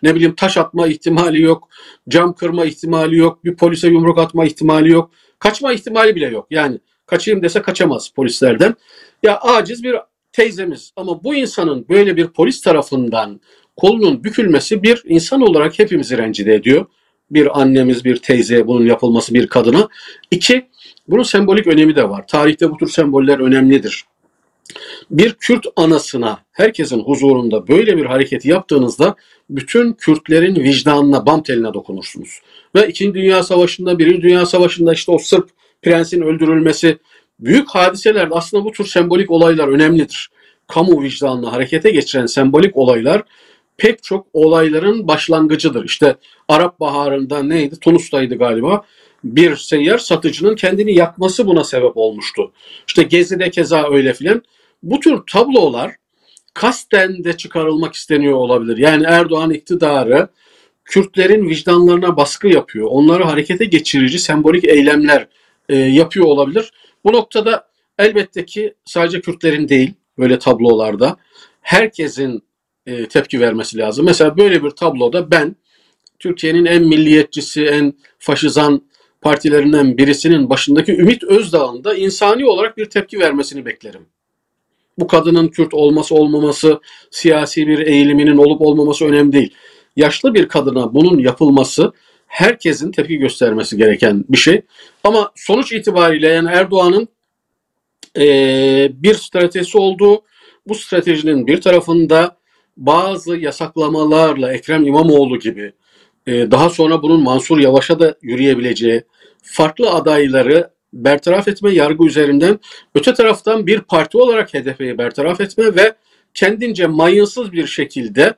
Ne bileyim, taş atma ihtimali yok, cam kırma ihtimali yok, bir polise yumruk atma ihtimali yok, kaçma ihtimali bile yok. Yani kaçayım dese kaçamaz polislerden. Ya aciz bir teyzemiz, ama bu insanın böyle bir polis tarafından kolunun bükülmesi bir insan olarak hepimizi rencide ediyor. Bir annemiz, bir teyzeye bunun yapılması, bir kadına. İki, bunun sembolik önemi de var. Tarihte bu tür semboller önemlidir. Bir Kürt anasına herkesin huzurunda böyle bir hareketi yaptığınızda bütün Kürtlerin vicdanına, bam teline dokunursunuz. Ve 2. Dünya Savaşı'nda, 1. Dünya Savaşı'nda işte o Sırp prensin öldürülmesi, büyük hadiselerde aslında bu tür sembolik olaylar önemlidir. Kamu vicdanına harekete geçiren sembolik olaylar pek çok olayların başlangıcıdır. İşte Arap Baharı'nda neydi? Tunus'taydı galiba. Bir seyyar satıcının kendini yakması buna sebep olmuştu. İşte Gezi'de keza öyle filan. Bu tür tablolar kasten de çıkarılmak isteniyor olabilir. Yani Erdoğan iktidarı Kürtlerin vicdanlarına baskı yapıyor. Onları harekete geçirici sembolik eylemler yapıyor olabilir. Bu noktada elbette ki sadece Kürtlerin değil, böyle tablolarda herkesin tepki vermesi lazım. Mesela böyle bir tabloda ben Türkiye'nin en milliyetçisi, en faşizan partilerinden birisinin başındaki Ümit Özdağ'ın da insani olarak bir tepki vermesini beklerim. Bu kadının Kürt olması olmaması, siyasi bir eğiliminin olup olmaması önemli değil. Yaşlı bir kadına bunun yapılması herkesin tepki göstermesi gereken bir şey. Ama sonuç itibariyle yani Erdoğan'ın bir stratejisi olduğu, bu stratejinin bir tarafında bazı yasaklamalarla Ekrem İmamoğlu gibi daha sonra bunun Mansur Yavaş'a da yürüyebileceği farklı adayları bertaraf etme yargı üzerinden, öte taraftan bir parti olarak HDP'yi bertaraf etme ve kendince mayınsız bir şekilde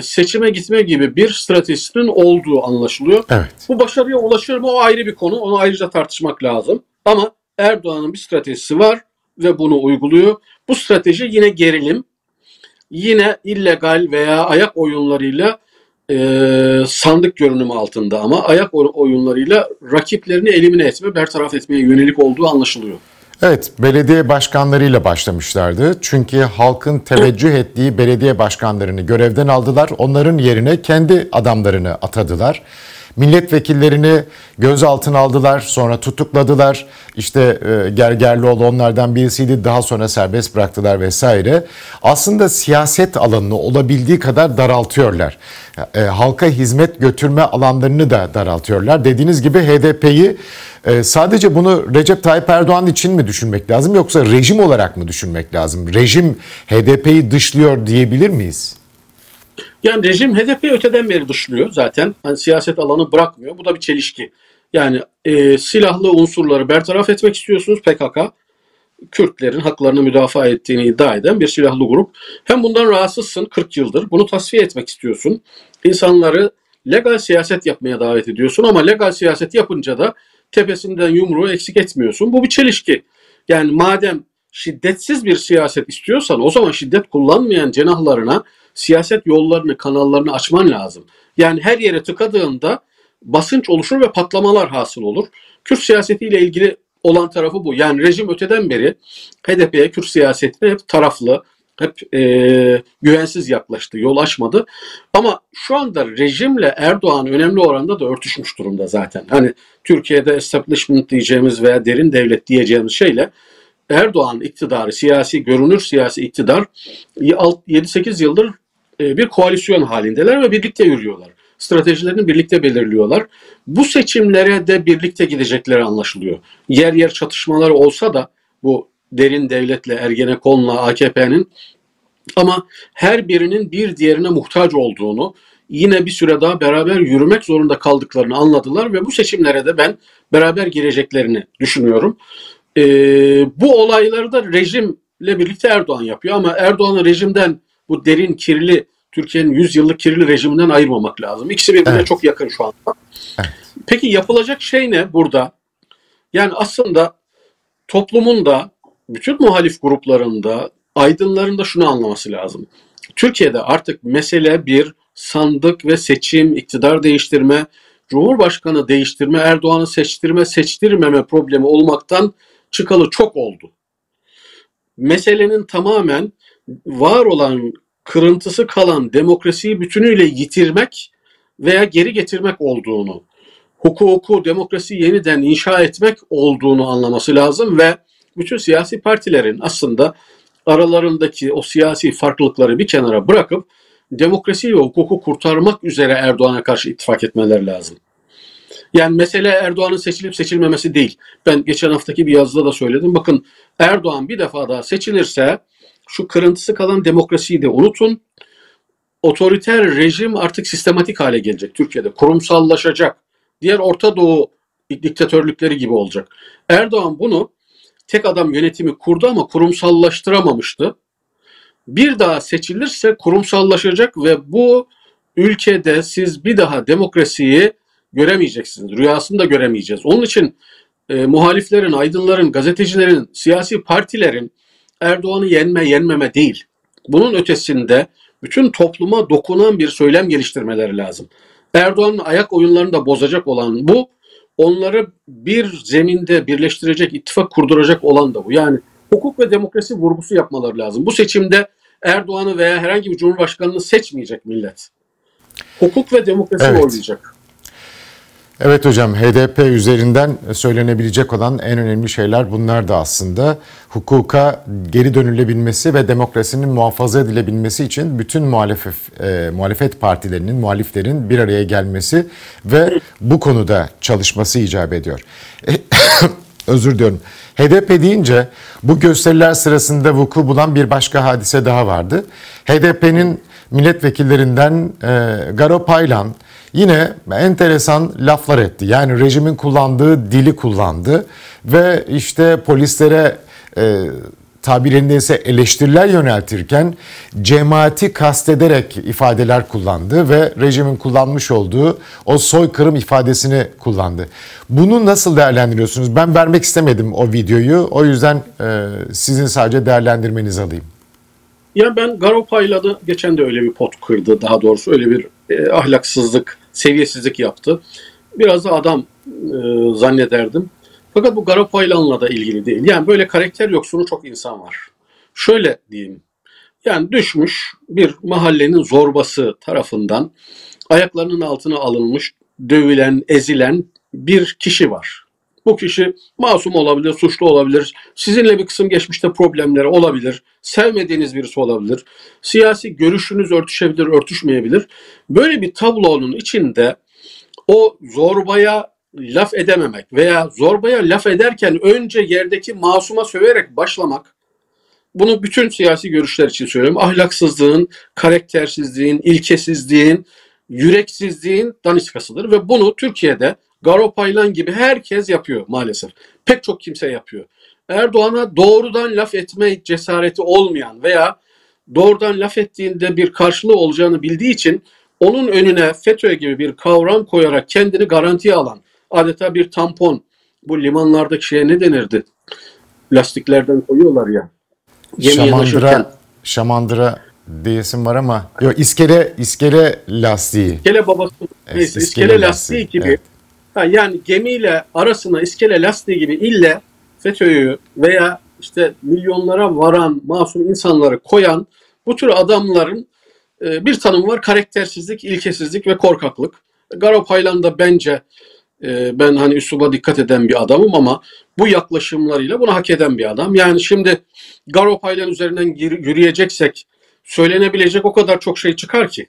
seçime gitme gibi bir stratejisinin olduğu anlaşılıyor. Evet. Bu başarıya ulaşır mı? O ayrı bir konu. Onu ayrıca tartışmak lazım. Ama Erdoğan'ın bir stratejisi var ve bunu uyguluyor. Bu strateji yine gerilim, yine illegal veya ayak oyunlarıyla sandık görünümü altında ama ayak oyunlarıyla rakiplerini elimine etme, bertaraf etmeye yönelik olduğu anlaşılıyor. Evet, belediye başkanlarıyla başlamışlardı. Çünkü halkın teveccüh ettiği belediye başkanlarını görevden aldılar. Onların yerine kendi adamlarını atadılar. Milletvekillerini gözaltına aldılar, sonra tutukladılar. İşte Gergerlioğlu onlardan birisiydi, daha sonra serbest bıraktılar vesaire. Aslında siyaset alanını olabildiği kadar daraltıyorlar. Halka hizmet götürme alanlarını da daraltıyorlar. Dediğiniz gibi HDP'yi sadece bunu Recep Tayyip Erdoğan için mi düşünmek lazım, yoksa rejim olarak mı düşünmek lazım? Rejim HDP'yi dışlıyor diyebilir miyiz? Yani rejim HDP'yi öteden beri dışlıyor zaten. Yani siyaset alanı bırakmıyor. Bu da bir çelişki. Yani silahlı unsurları bertaraf etmek istiyorsunuz. PKK, Kürtlerin haklarını müdafaa ettiğini iddia eden bir silahlı grup. Hem bundan rahatsızsın 40 yıldır. Bunu tasfiye etmek istiyorsun. İnsanları legal siyaset yapmaya davet ediyorsun ama legal siyaset yapınca da tepesinden yumruğu eksik etmiyorsun. Bu bir çelişki. Yani madem şiddetsiz bir siyaset istiyorsan o zaman şiddet kullanmayan cenahlarına siyaset yollarını, kanallarını açman lazım. Yani her yere tıkadığında basınç oluşur ve patlamalar hasıl olur. Kürt siyasetiyle ilgili olan tarafı bu. Yani rejim öteden beri HDP'ye, Kürt siyasetine hep taraflı, hep güvensiz yaklaştı, yol açmadı. Ama şu anda rejimle Erdoğan önemli oranda da örtüşmüş durumda zaten. Hani Türkiye'de establishment diyeceğimiz veya derin devlet diyeceğimiz şeyle Erdoğan iktidarı, görünür siyasi iktidar 7-8 yıldır bir koalisyon halindeler ve birlikte yürüyorlar. Stratejilerini birlikte belirliyorlar. Bu seçimlere de birlikte gidecekleri anlaşılıyor. Yer yer çatışmalar olsa da bu derin devletle, Ergenekon'la, AKP'nin, ama her birinin bir diğerine muhtaç olduğunu, yine bir süre daha beraber yürümek zorunda kaldıklarını anladılar ve bu seçimlere de ben beraber gireceklerini düşünüyorum. Bu olayları da rejimle birlikte Erdoğan yapıyor ama Erdoğan'ı rejimden, bu derin kirli, Türkiye'nin 100 yıllık kirli rejiminden ayırmamak lazım. İkisi birbirine çok yakın şu anda. Evet. Peki yapılacak şey ne burada? Yani aslında toplumun da, bütün muhalif gruplarında, aydınların da şunu anlaması lazım. Türkiye'de artık mesele bir sandık ve seçim, iktidar değiştirme, Cumhurbaşkanı değiştirme, Erdoğan'ı seçtirme, seçtirmeme problemi olmaktan çıkalı çok oldu. Meselenin tamamen var olan, kırıntısı kalan demokrasiyi bütünüyle yitirmek veya geri getirmek olduğunu, hukuku, demokrasiyi yeniden inşa etmek olduğunu anlaması lazım ve bütün siyasi partilerin aslında aralarındaki o siyasi farklılıkları bir kenara bırakıp demokrasiyi ve hukuku kurtarmak üzere Erdoğan'a karşı ittifak etmeleri lazım. Yani mesele Erdoğan'ın seçilip seçilmemesi değil. Ben geçen haftaki bir yazıda da söyledim. Bakın, Erdoğan bir defa daha seçilirse şu kırıntısı kalan demokrasiyi de unutun. Otoriter rejim artık sistematik hale gelecek Türkiye'de. Kurumsallaşacak. Diğer Orta Doğu diktatörlükleri gibi olacak. Erdoğan bunu tek adam yönetimi kurdu ama kurumsallaştıramamıştı. Bir daha seçilirse kurumsallaşacak ve bu ülkede siz bir daha demokrasiyi göremeyeceksiniz. Rüyasını da göremeyeceğiz. Onun için muhaliflerin, aydınların, gazetecilerin, siyasi partilerin Erdoğan'ı yenme yenmeme değil. Bunun ötesinde bütün topluma dokunan bir söylem geliştirmeleri lazım. Erdoğan'ın ayak oyunlarını da bozacak olan bu, onları bir zeminde birleştirecek, ittifak kurduracak olan da bu. Yani hukuk ve demokrasi vurgusu yapmaları lazım. Bu seçimde Erdoğan'ı veya herhangi bir cumhurbaşkanını seçmeyecek millet. Hukuk ve demokrasi oynayacak. Evet hocam, HDP üzerinden söylenebilecek olan en önemli şeyler bunlar da aslında. Hukuka geri dönülebilmesi ve demokrasinin muhafaza edilebilmesi için bütün muhalefet partilerinin, muhaliflerin bir araya gelmesi ve bu konuda çalışması icap ediyor. Özür diliyorum. HDP deyince bu gösteriler sırasında vuku bulan bir başka hadise daha vardı. HDP'nin milletvekillerinden Garo Paylan yine enteresan laflar etti. Yani rejimin kullandığı dili kullandı ve işte polislere tabirindeyse eleştiriler yöneltirken cemaati kastederek ifadeler kullandı ve rejimin kullanmış olduğu o soykırım ifadesini kullandı. Bunu nasıl değerlendiriyorsunuz? Ben vermek istemedim o videoyu. O yüzden sizin sadece değerlendirmenizi alayım. Ya ben Garo Paylan'ı geçen de öyle bir pot kırdı, daha doğrusu öyle bir ahlaksızlık, seviyesizlik yaptı. Biraz da adam zannederdim. Fakat bu Garo Paylan'la da ilgili değil. Yani böyle karakter yoksunu çok insan var. Şöyle diyeyim. Yani düşmüş bir mahallenin zorbası tarafından ayaklarının altına alınmış, dövülen, ezilen bir kişi var. Bu kişi masum olabilir, suçlu olabilir, sizinle bir kısım geçmişte problemleri olabilir, sevmediğiniz birisi olabilir, siyasi görüşünüz örtüşebilir, örtüşmeyebilir. Böyle bir tablonun içinde o zorbaya laf edememek veya zorbaya laf ederken önce yerdeki masuma söverek başlamak, bunu bütün siyasi görüşler için söylüyorum, ahlaksızlığın, karaktersizliğin, ilkesizliğin, yüreksizliğin daniskasıdır ve bunu Türkiye'de Garo Paylan gibi herkes yapıyor maalesef. Pek çok kimse yapıyor. Erdoğan'a doğrudan laf etme cesareti olmayan veya doğrudan laf ettiğinde bir karşılığı olacağını bildiği için onun önüne FETÖ gibi bir kavram koyarak kendini garantiye alan, adeta bir tampon, bu limanlardaki şeye ne denirdi? Lastiklerden koyuyorlar ya. Şamandıra diyesim var ama yok, iskele lastiği. İskele babası. Neyse, iskele lastiği gibi. Evet. Yani gemiyle arasına iskele lastiği gibi ille FETÖ'yü veya işte milyonlara varan masum insanları koyan bu tür adamların bir tanımı var: karaktersizlik, ilkesizlik ve korkaklık. Garo Paylan da bence, ben hani üsluba dikkat eden bir adamım ama bu yaklaşımlarıyla bunu hak eden bir adam. Yani şimdi Garo Paylan üzerinden yürüyeceksek söylenebilecek o kadar çok şey çıkar ki,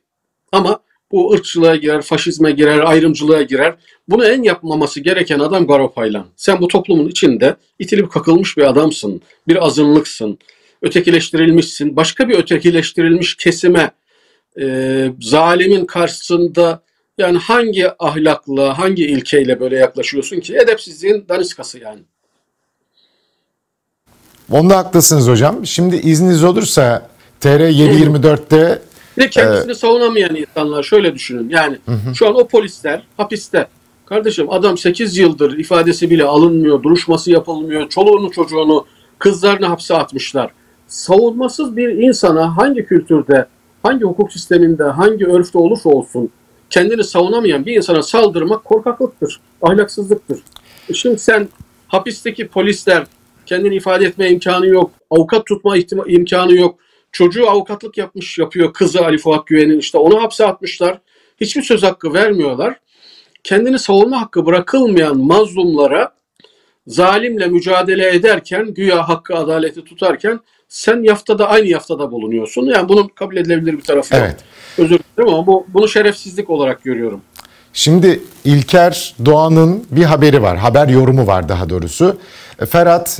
ama bu ırkçılığa girer, faşizme girer, ayrımcılığa girer. Bunu en yapmaması gereken adam Garo Paylan. Sen bu toplumun içinde itilip kakılmış bir adamsın, bir azınlıksın, ötekileştirilmişsin. Başka bir ötekileştirilmiş kesime, zalimin karşısında yani hangi ahlakla, hangi ilkeyle böyle yaklaşıyorsun ki? Edepsizliğin daniskası yani. Onda haklısınız hocam. Şimdi izniniz olursa TR724'te... Bir kendisini savunamayan insanlar şöyle düşünün. Yani şu an o polisler hapiste. Kardeşim adam 8 yıldır ifadesi bile alınmıyor, duruşması yapılmıyor, çoluğunu çocuğunu, kızlarını hapse atmışlar. Savunmasız bir insana hangi kültürde, hangi hukuk sisteminde, hangi örfte olursa olsun kendini savunamayan bir insana saldırmak korkaklıktır, ahlaksızlıktır. Şimdi sen hapisteki polisler kendini ifade etme imkanı yok, avukat tutma imkanı yok. Çocuğu avukatlık yapıyor, kızı Ali Fuat Güven'in, işte onu hapse atmışlar. Hiçbir söz hakkı vermiyorlar. Kendini savunma hakkı bırakılmayan mazlumlara zalimle mücadele ederken, güya hakkı, adaleti tutarken sen yaftada, aynı yaftada bulunuyorsun. Yani bunun kabul edilebilir bir tarafı yok. Özür dilerim ama bunu şerefsizlik olarak görüyorum. Şimdi İlker Doğan'ın bir haberi var, haber yorumu var daha doğrusu. Ferhat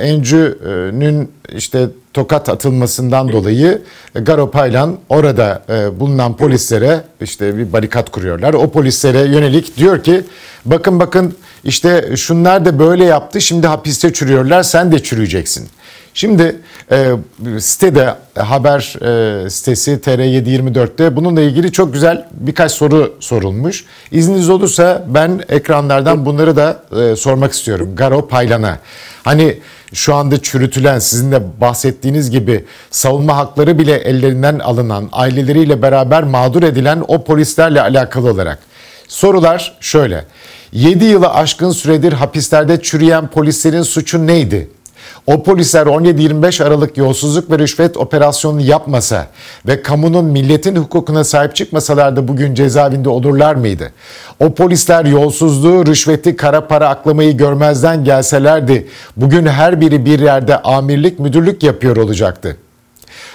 Encü'nün işte tokat atılmasından dolayı Garo Paylan orada bulunan polislere işte bir barikat kuruyorlar. O polislere yönelik diyor ki bakın işte şunlar da böyle yaptı, şimdi hapiste çürüyorlar, sen de çürüyeceksin. Şimdi sitede, haber sitesi TR724'te bununla ilgili çok güzel birkaç soru sorulmuş. İzniniz olursa ben ekranlardan bunları da sormak istiyorum Garo Paylan'a. Hani şu anda çürütülen, sizin de bahsettiğiniz gibi savunma hakları bile ellerinden alınan, aileleriyle beraber mağdur edilen o polislerle alakalı olarak sorular şöyle: 7 yılı aşkın süredir hapislerde çürüyen polislerin suçu neydi? O polisler 17-25 Aralık yolsuzluk ve rüşvet operasyonunu yapmasa ve kamunun, milletin hukukuna sahip çıkmasalardı bugün cezaevinde olurlar mıydı? O polisler yolsuzluğu, rüşveti, kara para aklamayı görmezden gelselerdi bugün her biri bir yerde amirlik, müdürlük yapıyor olacaktı.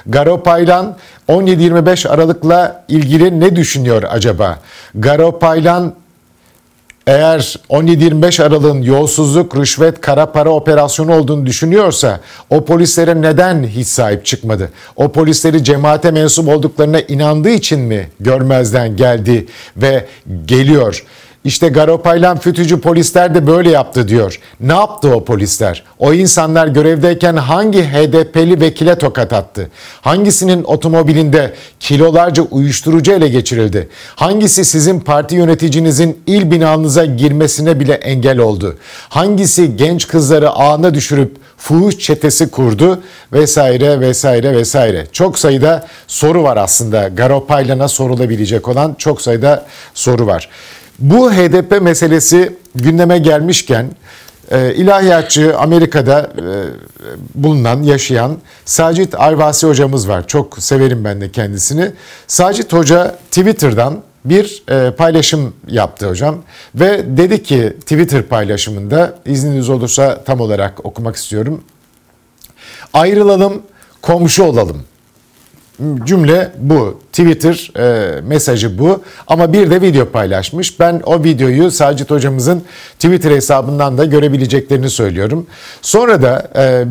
Garo Paylan 17-25 Aralık'la ilgili ne düşünüyor acaba? Garo Paylan eğer 17-25 Aralık'ın yolsuzluk, rüşvet, kara para operasyonu olduğunu düşünüyorsa o polislere neden hiç sahip çıkmadı? O polisleri cemaate mensup olduklarına inandığı için mi görmezden geldi ve geliyor? İşte Garo Paylan FETÖ'cü polisler de böyle yaptı diyor. Ne yaptı o polisler? O insanlar görevdeyken hangi HDP'li vekile tokat attı? Hangisinin otomobilinde kilolarca uyuşturucu ele geçirildi? Hangisi sizin parti yöneticinizin il binanıza girmesine bile engel oldu? Hangisi genç kızları ağına düşürüp fuhuş çetesi kurdu? Vesaire vesaire vesaire. Çok sayıda soru var aslında. Garo Paylan'a sorulabilecek olan çok sayıda soru var. Bu HDP meselesi gündeme gelmişken ilahiyatçı, Amerika'da bulunan, yaşayan Sacit Arvasi hocamız var. Çok severim ben de kendisini. Sacit Hoca Twitter'dan bir paylaşım yaptı hocam. Ve dedi ki Twitter paylaşımında, izniniz olursa tam olarak okumak istiyorum. Ayrılalım, komşu olalım. Cümle bu. Twitter mesajı bu. Ama bir de video paylaşmış. Ben o videoyu Sacit hocamızın Twitter hesabından da görebileceklerini söylüyorum. Sonra da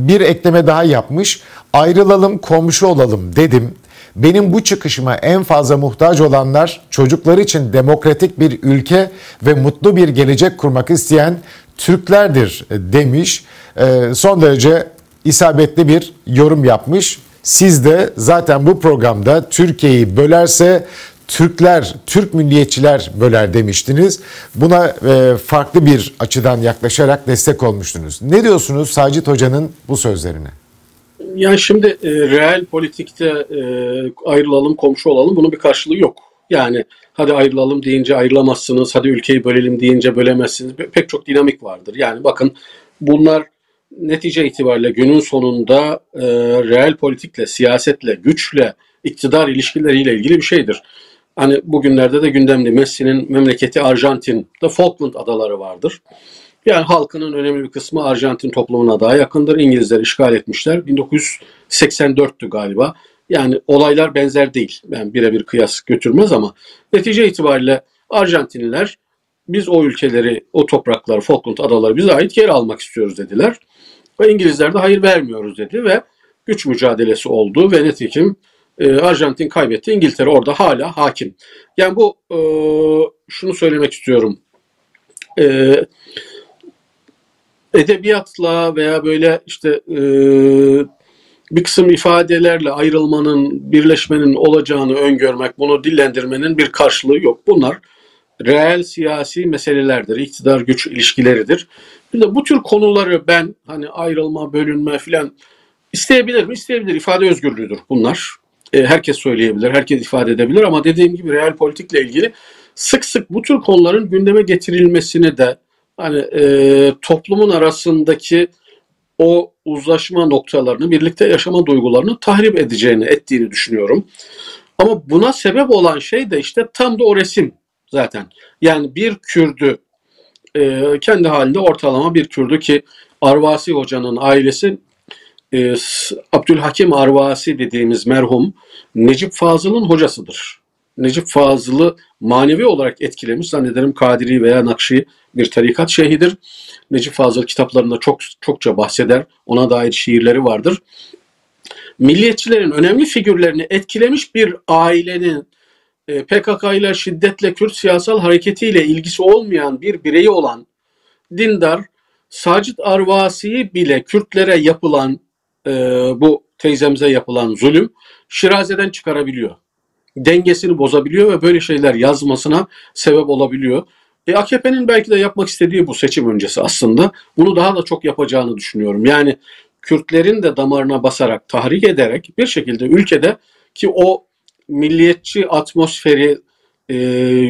bir ekleme daha yapmış. Ayrılalım, komşu olalım dedim. Benim bu çıkışıma en fazla muhtaç olanlar, çocukları için demokratik bir ülke ve mutlu bir gelecek kurmak isteyen Türklerdir demiş. Son derece isabetli bir yorum yapmış. Siz de zaten bu programda Türkiye'yi bölerse Türkler, Türk milliyetçiler böler demiştiniz. Buna farklı bir açıdan yaklaşarak destek olmuştunuz. Ne diyorsunuz Sacit Hoca'nın bu sözlerine? Ya şimdi reel politikte ayrılalım, komşu olalım, bunun bir karşılığı yok. Yani hadi ayrılalım deyince ayrılamazsınız, hadi ülkeyi bölelim deyince bölemezsiniz. Pek çok dinamik vardır. Yani bakın bunlar netice itibariyle günün sonunda reel politikle, siyasetle, güçle, iktidar ilişkileriyle ilgili bir şeydir. Hani bugünlerde de gündemli Messi'nin memleketi Arjantin'de Falkland Adaları vardır. Yani halkının önemli bir kısmı Arjantin toplumuna daha yakındır. İngilizler işgal etmişler. 1984'tü galiba. Yani olaylar benzer değil. Yani birebir kıyas götürmez ama netice itibariyle Arjantinliler biz o ülkeleri, o toprakları, Falkland Adaları bize ait, geri almak istiyoruz dediler. Ve İngilizler de hayır vermiyoruz dedi ve güç mücadelesi oldu ve nitekim Arjantin kaybetti. İngiltere orada hala hakim. Yani bu şunu söylemek istiyorum. Edebiyatla veya böyle işte bir kısım ifadelerle ayrılmanın, birleşmenin olacağını öngörmek, bunu dillendirmenin bir karşılığı yok. Bunlar reel siyasi meselelerdir, iktidar güç ilişkileridir. Bir de bu tür konuları ben hani ayrılma, bölünme filan isteyebilir mi? İsteyebilir. İfade özgürlüğüdür bunlar. Herkes söyleyebilir, herkes ifade edebilir ama dediğim gibi reel politikle ilgili sık sık bu tür konuların gündeme getirilmesini de hani toplumun arasındaki o uzlaşma noktalarını, birlikte yaşama duygularını tahrip ettiğini düşünüyorum. Ama buna sebep olan şey de işte tam da o resim. Zaten yani bir Kürdü kendi halinde ortalama bir Kürdü ki Arvasi Hoca'nın ailesi Abdülhakim Arvasi dediğimiz merhum Necip Fazıl'ın hocasıdır. Necip Fazıl'ı manevi olarak etkilemiş, zannederim Kadiri veya Nakşi bir tarikat şeyhidir. Necip Fazıl kitaplarında çokça bahseder, ona dair şiirleri vardır. Milliyetçilerin önemli figürlerini etkilemiş bir ailenin PKK ile, şiddetle, Kürt siyasal hareketiyle ilgisi olmayan bir bireyi olan dindar Sacit Arvasi'yi bile Kürtlere yapılan bu teyzemize yapılan zulüm şirazeden çıkarabiliyor. Dengesini bozabiliyor ve böyle şeyler yazmasına sebep olabiliyor. AKP'nin belki de yapmak istediği bu seçim öncesi aslında. Bunu daha da çok yapacağını düşünüyorum. Yani Kürtlerin de damarına basarak, tahrik ederek bir şekilde ülkede ki o milliyetçi atmosferi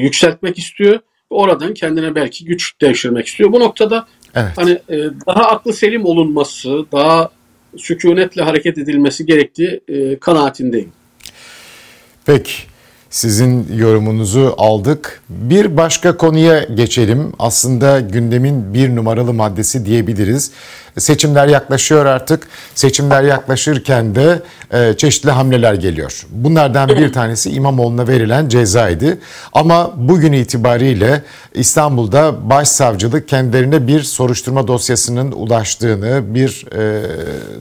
yükseltmek istiyor. Oradan kendine belki güç devşirmek istiyor. Bu noktada evet, hani daha aklı selim olunması, daha sükunetle hareket edilmesi gerektiği kanaatindeyim. Peki. Sizin yorumunuzu aldık. Bir başka konuya geçelim. Aslında gündemin bir numaralı maddesi diyebiliriz. Seçimler yaklaşıyor artık. Seçimler yaklaşırken de çeşitli hamleler geliyor. Bunlardan bir tanesi İmamoğlu'na verilen cezaydı. Ama bugün itibariyle İstanbul'da Başsavcılık kendilerine bir soruşturma dosyasının ulaştığını, bir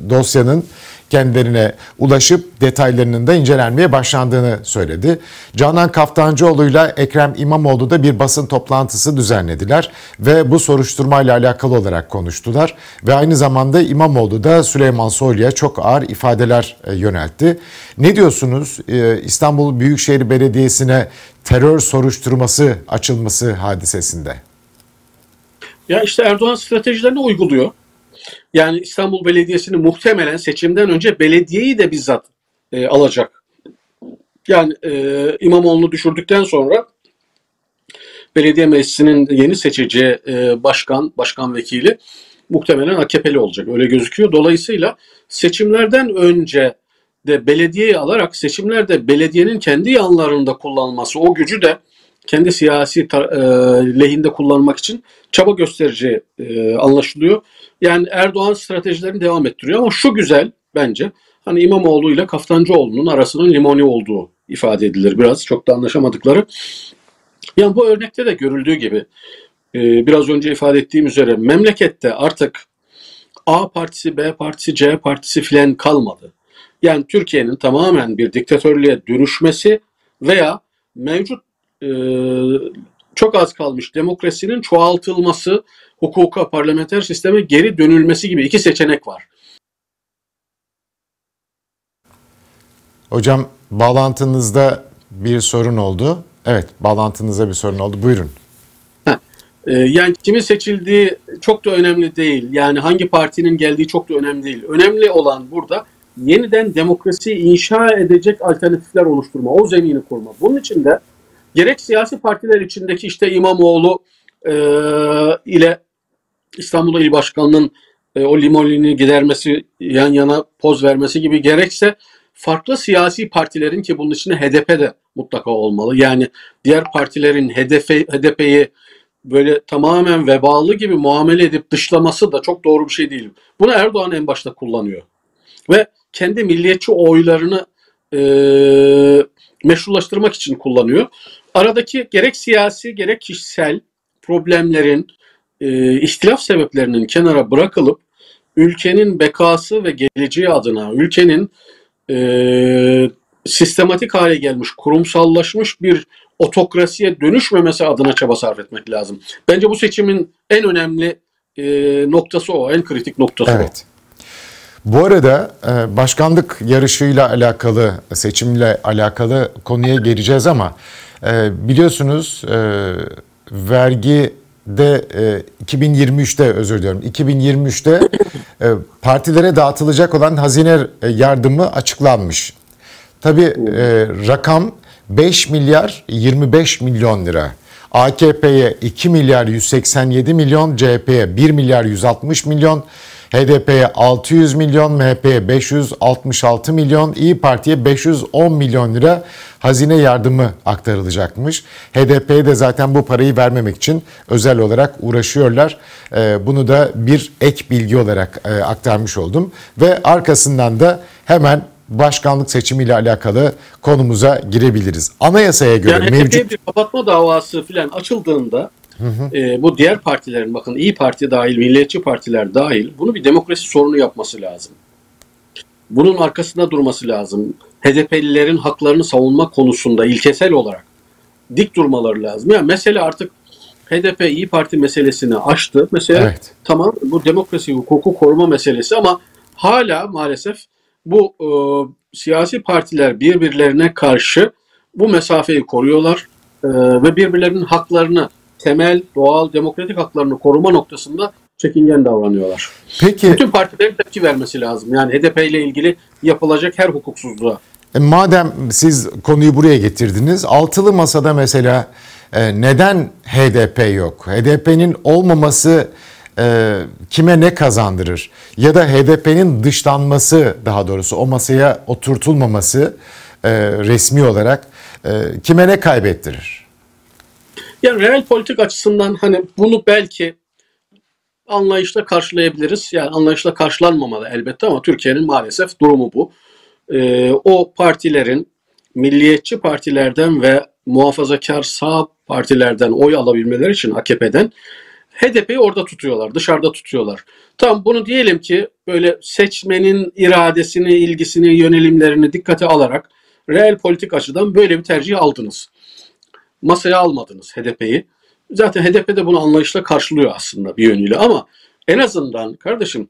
dosyanın kendilerine ulaşıp detaylarının da incelenmeye başlandığını söyledi. Canan Kaftancıoğlu'yla Ekrem İmamoğlu da bir basın toplantısı düzenlediler ve bu soruşturmayla alakalı olarak konuştular ve aynı zamanda İmamoğlu da Süleyman Soylu'ya çok ağır ifadeler yöneltti. Ne diyorsunuz? İstanbul Büyükşehir Belediyesi'ne terör soruşturması açılması hadisesinde? Ya işte Erdoğan stratejilerini uyguluyor. Yani İstanbul Belediyesi'ni muhtemelen seçimden önce belediyeyi de bizzat alacak. Yani İmamoğlu'nu düşürdükten sonra belediye meclisinin yeni seçeceği başkan vekili muhtemelen AKP'li olacak. Öyle gözüküyor. Dolayısıyla seçimlerden önce de belediyeyi alarak seçimlerde belediyenin kendi yanlarında kullanması, o gücü de kendi siyasi lehinde kullanmak için çaba göstereceği anlaşılıyor. Yani Erdoğan stratejilerini devam ettiriyor ama şu güzel bence, hani İmamoğlu ile Kaftancıoğlu'nun arasının limoni olduğu ifade edilir biraz, çok da anlaşamadıkları. Yani bu örnekte de görüldüğü gibi biraz önce ifade ettiğim üzere memlekette artık A partisi, B partisi, C partisi filan kalmadı. Yani Türkiye'nin tamamen bir diktatörlüğe dönüşmesi veya mevcut çok az kalmış demokrasinin çoğaltılması, hukuka, parlamenter sisteme geri dönülmesi gibi iki seçenek var. Hocam bağlantınızda bir sorun oldu. Evet, bağlantınızda bir sorun oldu. Buyurun. Yani kimin seçildiği çok da önemli değil. Yani hangi partinin geldiği çok da önemli değil. Önemli olan burada yeniden demokrasiyi inşa edecek alternatifler oluşturma, o zemini kurma. Bunun için de gerek siyasi partiler içindeki işte İmamoğlu ile İstanbul İl Başkanı'nın o limonini gidermesi, yan yana poz vermesi gibi, gerekse farklı siyasi partilerin, ki bunun içinde HDP de mutlaka olmalı. Yani diğer partilerin HDP'yi böyle tamamen vebalı gibi muamele edip dışlaması da çok doğru bir şey değil. Bunu Erdoğan en başta kullanıyor. Ve kendi milliyetçi oylarını meşrulaştırmak için kullanıyor. Aradaki gerek siyasi gerek kişisel problemlerin, ihtilaf sebeplerinin kenara bırakılıp ülkenin bekası ve geleceği adına, ülkenin sistematik hale gelmiş, kurumsallaşmış bir otokrasiye dönüşmemesi adına çaba sarf etmek lazım. Bence bu seçimin en önemli noktası o, en kritik noktası evet. O. Bu arada başkanlık yarışıyla alakalı, seçimle alakalı konuya geleceğiz ama biliyorsunuz vergide 2023'te partilere dağıtılacak olan hazine yardımı açıklanmış. Tabii rakam 5 milyar 25 milyon lira. AKP'ye 2 milyar 187 milyon, CHP'ye 1 milyar 160 milyon, HDP'ye 600 milyon, MHP'ye 566 milyon, İyi Parti'ye 510 milyon lira hazine yardımı aktarılacakmış. HDP'ye de zaten bu parayı vermemek için özel olarak uğraşıyorlar. Bunu da bir ek bilgi olarak aktarmış oldum. Ve arkasından da hemen başkanlık seçimiyle alakalı konumuza girebiliriz. Anayasaya göre yani mevcut bir kapatma davası filan açıldığında, bu diğer partilerin, bakın İyi Parti dahil, milliyetçi partiler dahil, bunu bir demokrasi sorunu yapması lazım. Bunun arkasında durması lazım. HDP'lilerin haklarını savunma konusunda ilkesel olarak dik durmaları lazım. Yani mesele artık HDP İyi Parti meselesini aştı. Mesela evet, tamam, bu demokrasi, hukuku koruma meselesi ama hala maalesef bu siyasi partiler birbirlerine karşı bu mesafeyi koruyorlar ve birbirlerinin haklarını temel, doğal, demokratik haklarını koruma noktasında çekingen davranıyorlar. Peki. Bütün partilerin tepki vermesi lazım. Yani HDP ile ilgili yapılacak her hukuksuzluğa. Madem siz konuyu buraya getirdiniz, altılı masada mesela neden HDP yok? HDP'nin olmaması kime ne kazandırır? Ya da HDP'nin dışlanması, daha doğrusu o masaya oturtulmaması resmi olarak kime ne kaybettirir? Yani reel politik açısından hani bunu belki anlayışla karşılayabiliriz. Yani anlayışla karşılanmamalı elbette ama Türkiye'nin maalesef durumu bu. O partilerin milliyetçi partilerden ve muhafazakar sağ partilerden oy alabilmeleri için AKP'den HDP'yi orada tutuyorlar, dışarıda tutuyorlar. Tamam, bunu diyelim ki böyle seçmenin iradesini, ilgisini, yönelimlerini dikkate alarak reel politik açıdan böyle bir tercih aldınız. Masaya almadınız HDP'yi. Zaten HDP de bunu anlayışla karşılıyor aslında bir yönüyle ama en azından kardeşim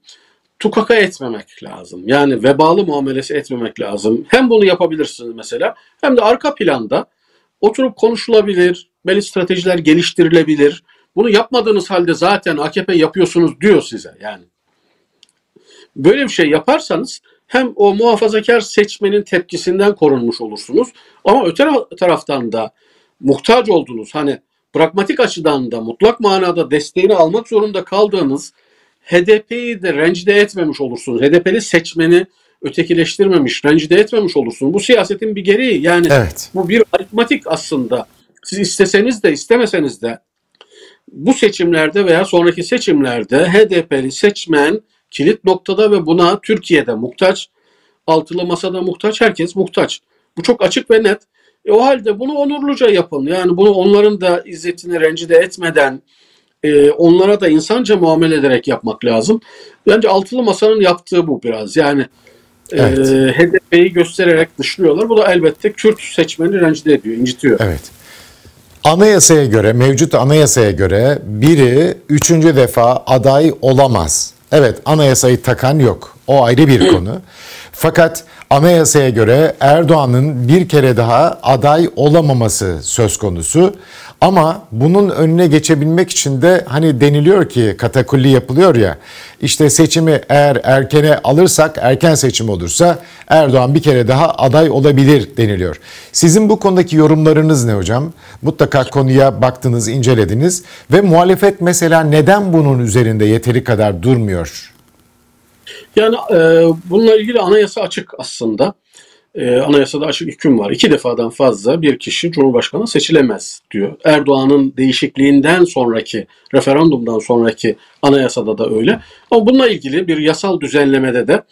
tukaka etmemek lazım. Yani vebalı muamelesi etmemek lazım. Hem bunu yapabilirsiniz mesela hem de arka planda oturup konuşulabilir, belli stratejiler geliştirilebilir. Bunu yapmadığınız halde zaten AKP yapıyorsunuz diyor size yani. Böyle bir şey yaparsanız hem o muhafazakar seçmenin tepkisinden korunmuş olursunuz ama öte taraftan da muhtaç olduğunuz, hani pragmatik açıdan da mutlak manada desteğini almak zorunda kaldığınız HDP'yi de rencide etmemiş olursunuz. HDP'li seçmeni ötekileştirmemiş, rencide etmemiş olursunuz. Bu siyasetin bir gereği yani, evet. Bu bir aritmatik aslında. Siz isteseniz de istemeseniz de bu seçimlerde veya sonraki seçimlerde HDP'li seçmen kilit noktada ve buna Türkiye'de muhtaç, altılı masada muhtaç, herkes muhtaç. Bu çok açık ve net. O halde bunu onurluca yapın. Yani bunu onların da izzetini rencide etmeden, onlara da insanca muamele ederek yapmak lazım. Bence altılı masanın yaptığı bu biraz. Yani evet. HDP'yi göstererek dışlıyorlar. Bu da elbette Kürt seçmeni rencide ediyor, incitiyor. Evet. Anayasaya göre, mevcut anayasaya göre biri 3. defa aday olamaz. Evet, anayasayı takan yok. O ayrı bir konu. Fakat anayasaya göre Erdoğan'ın bir kere daha aday olamaması söz konusu. Ama bunun önüne geçebilmek için de hani deniliyor ki, katakulli yapılıyor ya, işte seçimi eğer erkene alırsak, erken seçim olursa Erdoğan bir kere daha aday olabilir deniliyor. Sizin bu konudaki yorumlarınız ne hocam? Mutlaka konuya baktınız, incelediniz ve muhalefet mesela neden bunun üzerinde yeteri kadar durmuyor? Yani bununla ilgili anayasa açık aslında. Anayasada açık hüküm var. 2 defadan fazla bir kişi Cumhurbaşkanı seçilemez diyor. Erdoğan'ın değişikliğinden sonraki, referandumdan sonraki anayasada da öyle. Ama bununla ilgili bir yasal düzenlemede de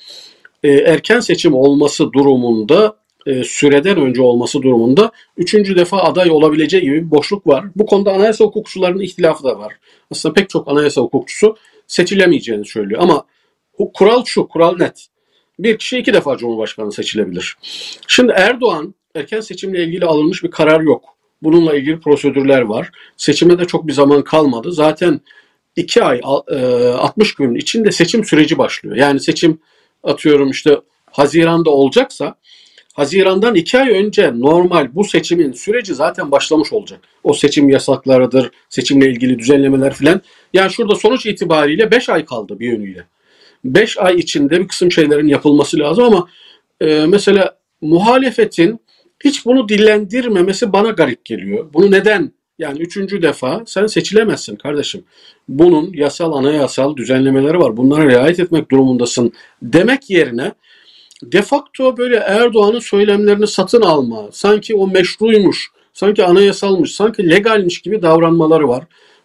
erken seçim olması durumunda, süreden önce olması durumunda 3. defa aday olabileceği gibi bir boşluk var. Bu konuda anayasa hukukçularının ihtilafı da var. Aslında pek çok anayasa hukukçusu seçilemeyeceğini söylüyor ama kural şu, kural net. Bir kişi 2 defa Cumhurbaşkanı seçilebilir. Şimdi Erdoğan, erken seçimle ilgili alınmış bir karar yok. Bununla ilgili prosedürler var. Seçime de çok bir zaman kalmadı. Zaten 2 ay 60 gün içinde seçim süreci başlıyor. Yani seçim atıyorum işte Haziran'da olacaksa Haziran'dan 2 ay önce normal bu seçimin süreci zaten başlamış olacak. O seçim yasaklarıdır, seçimle ilgili düzenlemeler filan. Yani şurada sonuç itibariyle 5 ay kaldı bir yönüyle. 5 ay içinde bir kısım şeylerin yapılması lazım ama mesela muhalefetin hiç bunu dillendirmemesi bana garip geliyor. Bunu neden? Yani 3. defa sen seçilemezsin kardeşim. Bunun yasal, anayasal düzenlemeleri var. Bunlara riayet etmek durumundasın demek yerine de facto böyle Erdoğan'ın söylemlerini satın alma, sanki o meşruymuş, sanki anayasalmış, sanki legalmiş gibi davranmaları var.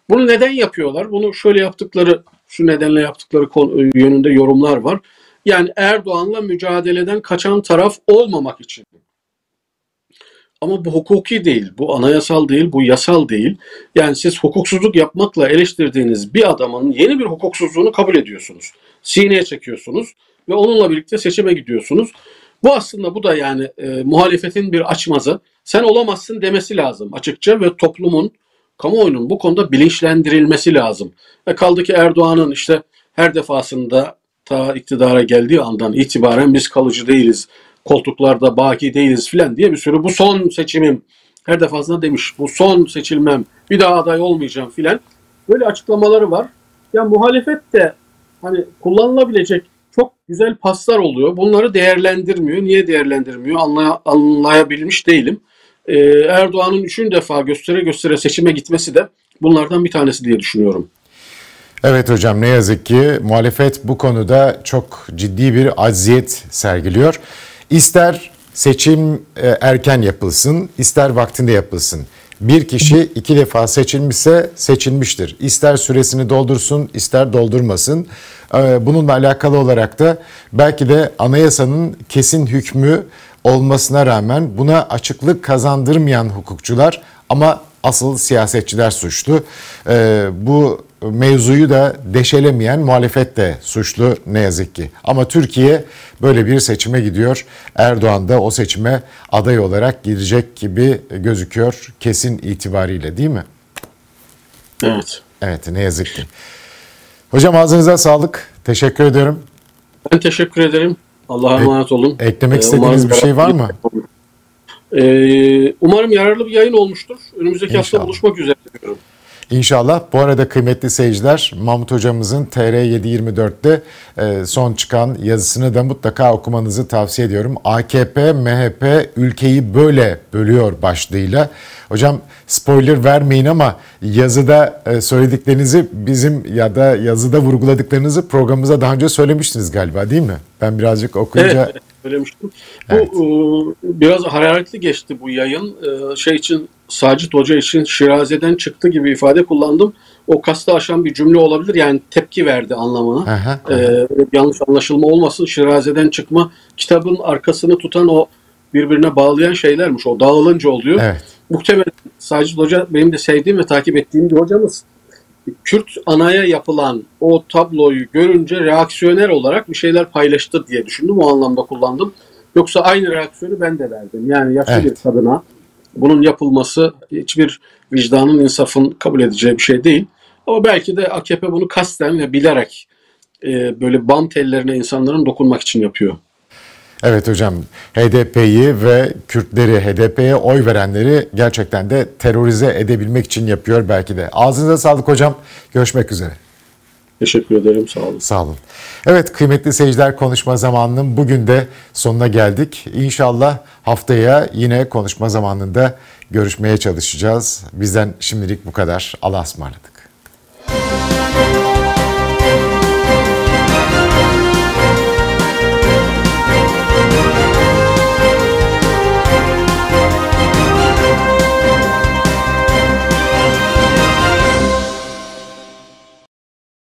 Bunu neden yapıyorlar? Bunu şöyle yaptıkları, şu nedenle yaptıkları yönünde yorumlar var. Yani Erdoğan'la mücadeleden kaçan taraf olmamak için. Ama bu hukuki değil, bu anayasal değil, bu yasal değil. Yani siz hukuksuzluk yapmakla eleştirdiğiniz bir adamın yeni bir hukuksuzluğunu kabul ediyorsunuz. Sineye çekiyorsunuz ve onunla birlikte seçime gidiyorsunuz. Bu aslında, bu da yani muhalefetin bir açmazı. Sen olamazsın demesi lazım açıkça ve toplumun, kamuoyunun bu konuda bilinçlendirilmesi lazım. Kaldı ki Erdoğan'ın işte her defasında ta iktidara geldiği andan itibaren biz kalıcı değiliz, koltuklarda baki değiliz filan diye bir sürü bu son seçimim, her defasında demiş, bu son seçilmem, bir daha aday olmayacağım filan. Böyle açıklamaları var. Ya muhalefet de hani kullanılabilecek çok güzel paslar oluyor. Bunları değerlendirmiyor. Niye değerlendirmiyor? Anlayabilmiş değilim. Erdoğan'ın 3. defa göstere göstere seçime gitmesi de bunlardan bir tanesi diye düşünüyorum. Evet hocam, ne yazık ki muhalefet bu konuda çok ciddi bir acziyet sergiliyor. İster seçim erken yapılsın, ister vaktinde yapılsın. Bir kişi 2 defa seçilmişse seçilmiştir. İster süresini doldursun, ister doldurmasın. Bununla alakalı olarak da belki de anayasanın kesin hükmü olmasına rağmen buna açıklık kazandırmayan hukukçular ama asıl siyasetçiler suçlu. Bu mevzuyu da deşelemeyen muhalefet de suçlu ne yazık ki. Ama Türkiye böyle bir seçime gidiyor. Erdoğan da o seçime aday olarak girecek gibi gözüküyor kesin itibariyle, değil mi? Evet. Evet, ne yazık ki. Hocam ağzınıza sağlık. Teşekkür ediyorum. Ben teşekkür ederim. Allah'a emanet olun. Eklemek istediğiniz bir şey var mı? Umarım yararlı bir yayın olmuştur. Önümüzdeki hafta buluşmak üzere diyorum. İnşallah. Bu arada kıymetli seyirciler, Mahmut hocamızın TR724'te son çıkan yazısını da mutlaka okumanızı tavsiye ediyorum. AKP, MHP ülkeyi böyle bölüyor başlığıyla. Hocam spoiler vermeyin ama yazıda söylediklerinizi bizim ya da yazıda vurguladıklarınızı programımıza daha önce söylemiştiniz galiba, değil mi? Ben birazcık okuyunca... Evet, söylemiştim. Evet. Bu biraz hararetli geçti bu yayın. Şey için, Sacit Hoca için şirazeden çıktı gibi ifade kullandım. O kastı aşan bir cümle olabilir. Yani tepki verdi anlamına. Aha, aha. Yanlış anlaşılma olmasın. Şirazeden çıkma, kitabın arkasını tutan o birbirine bağlayan şeylermiş. O dağılınca oluyor. Evet. Muhtemelen Sacit Hoca benim de sevdiğim ve takip ettiğim bir hocamız. Kürt anaya yapılan o tabloyu görünce reaksiyoner olarak bir şeyler paylaştı diye düşündüm. O anlamda kullandım. Yoksa aynı reaksiyonu ben de verdim. Yani yaşlı bir kadına bunun yapılması hiçbir vicdanın, insafın kabul edeceği bir şey değil. Ama belki de AKP bunu kasten ve bilerek böyle bant ellerine insanların dokunmak için yapıyor. Evet hocam, HDP'yi ve Kürtleri, HDP'ye oy verenleri gerçekten de terörize edebilmek için yapıyor belki de. Ağzınıza sağlık hocam. Görüşmek üzere. Teşekkür ederim. Sağ olun. Sağ olun. Evet kıymetli seyirciler, konuşma zamanının bugün de sonuna geldik. İnşallah haftaya yine konuşma zamanında görüşmeye çalışacağız. Bizden şimdilik bu kadar. Allah'a ısmarladık.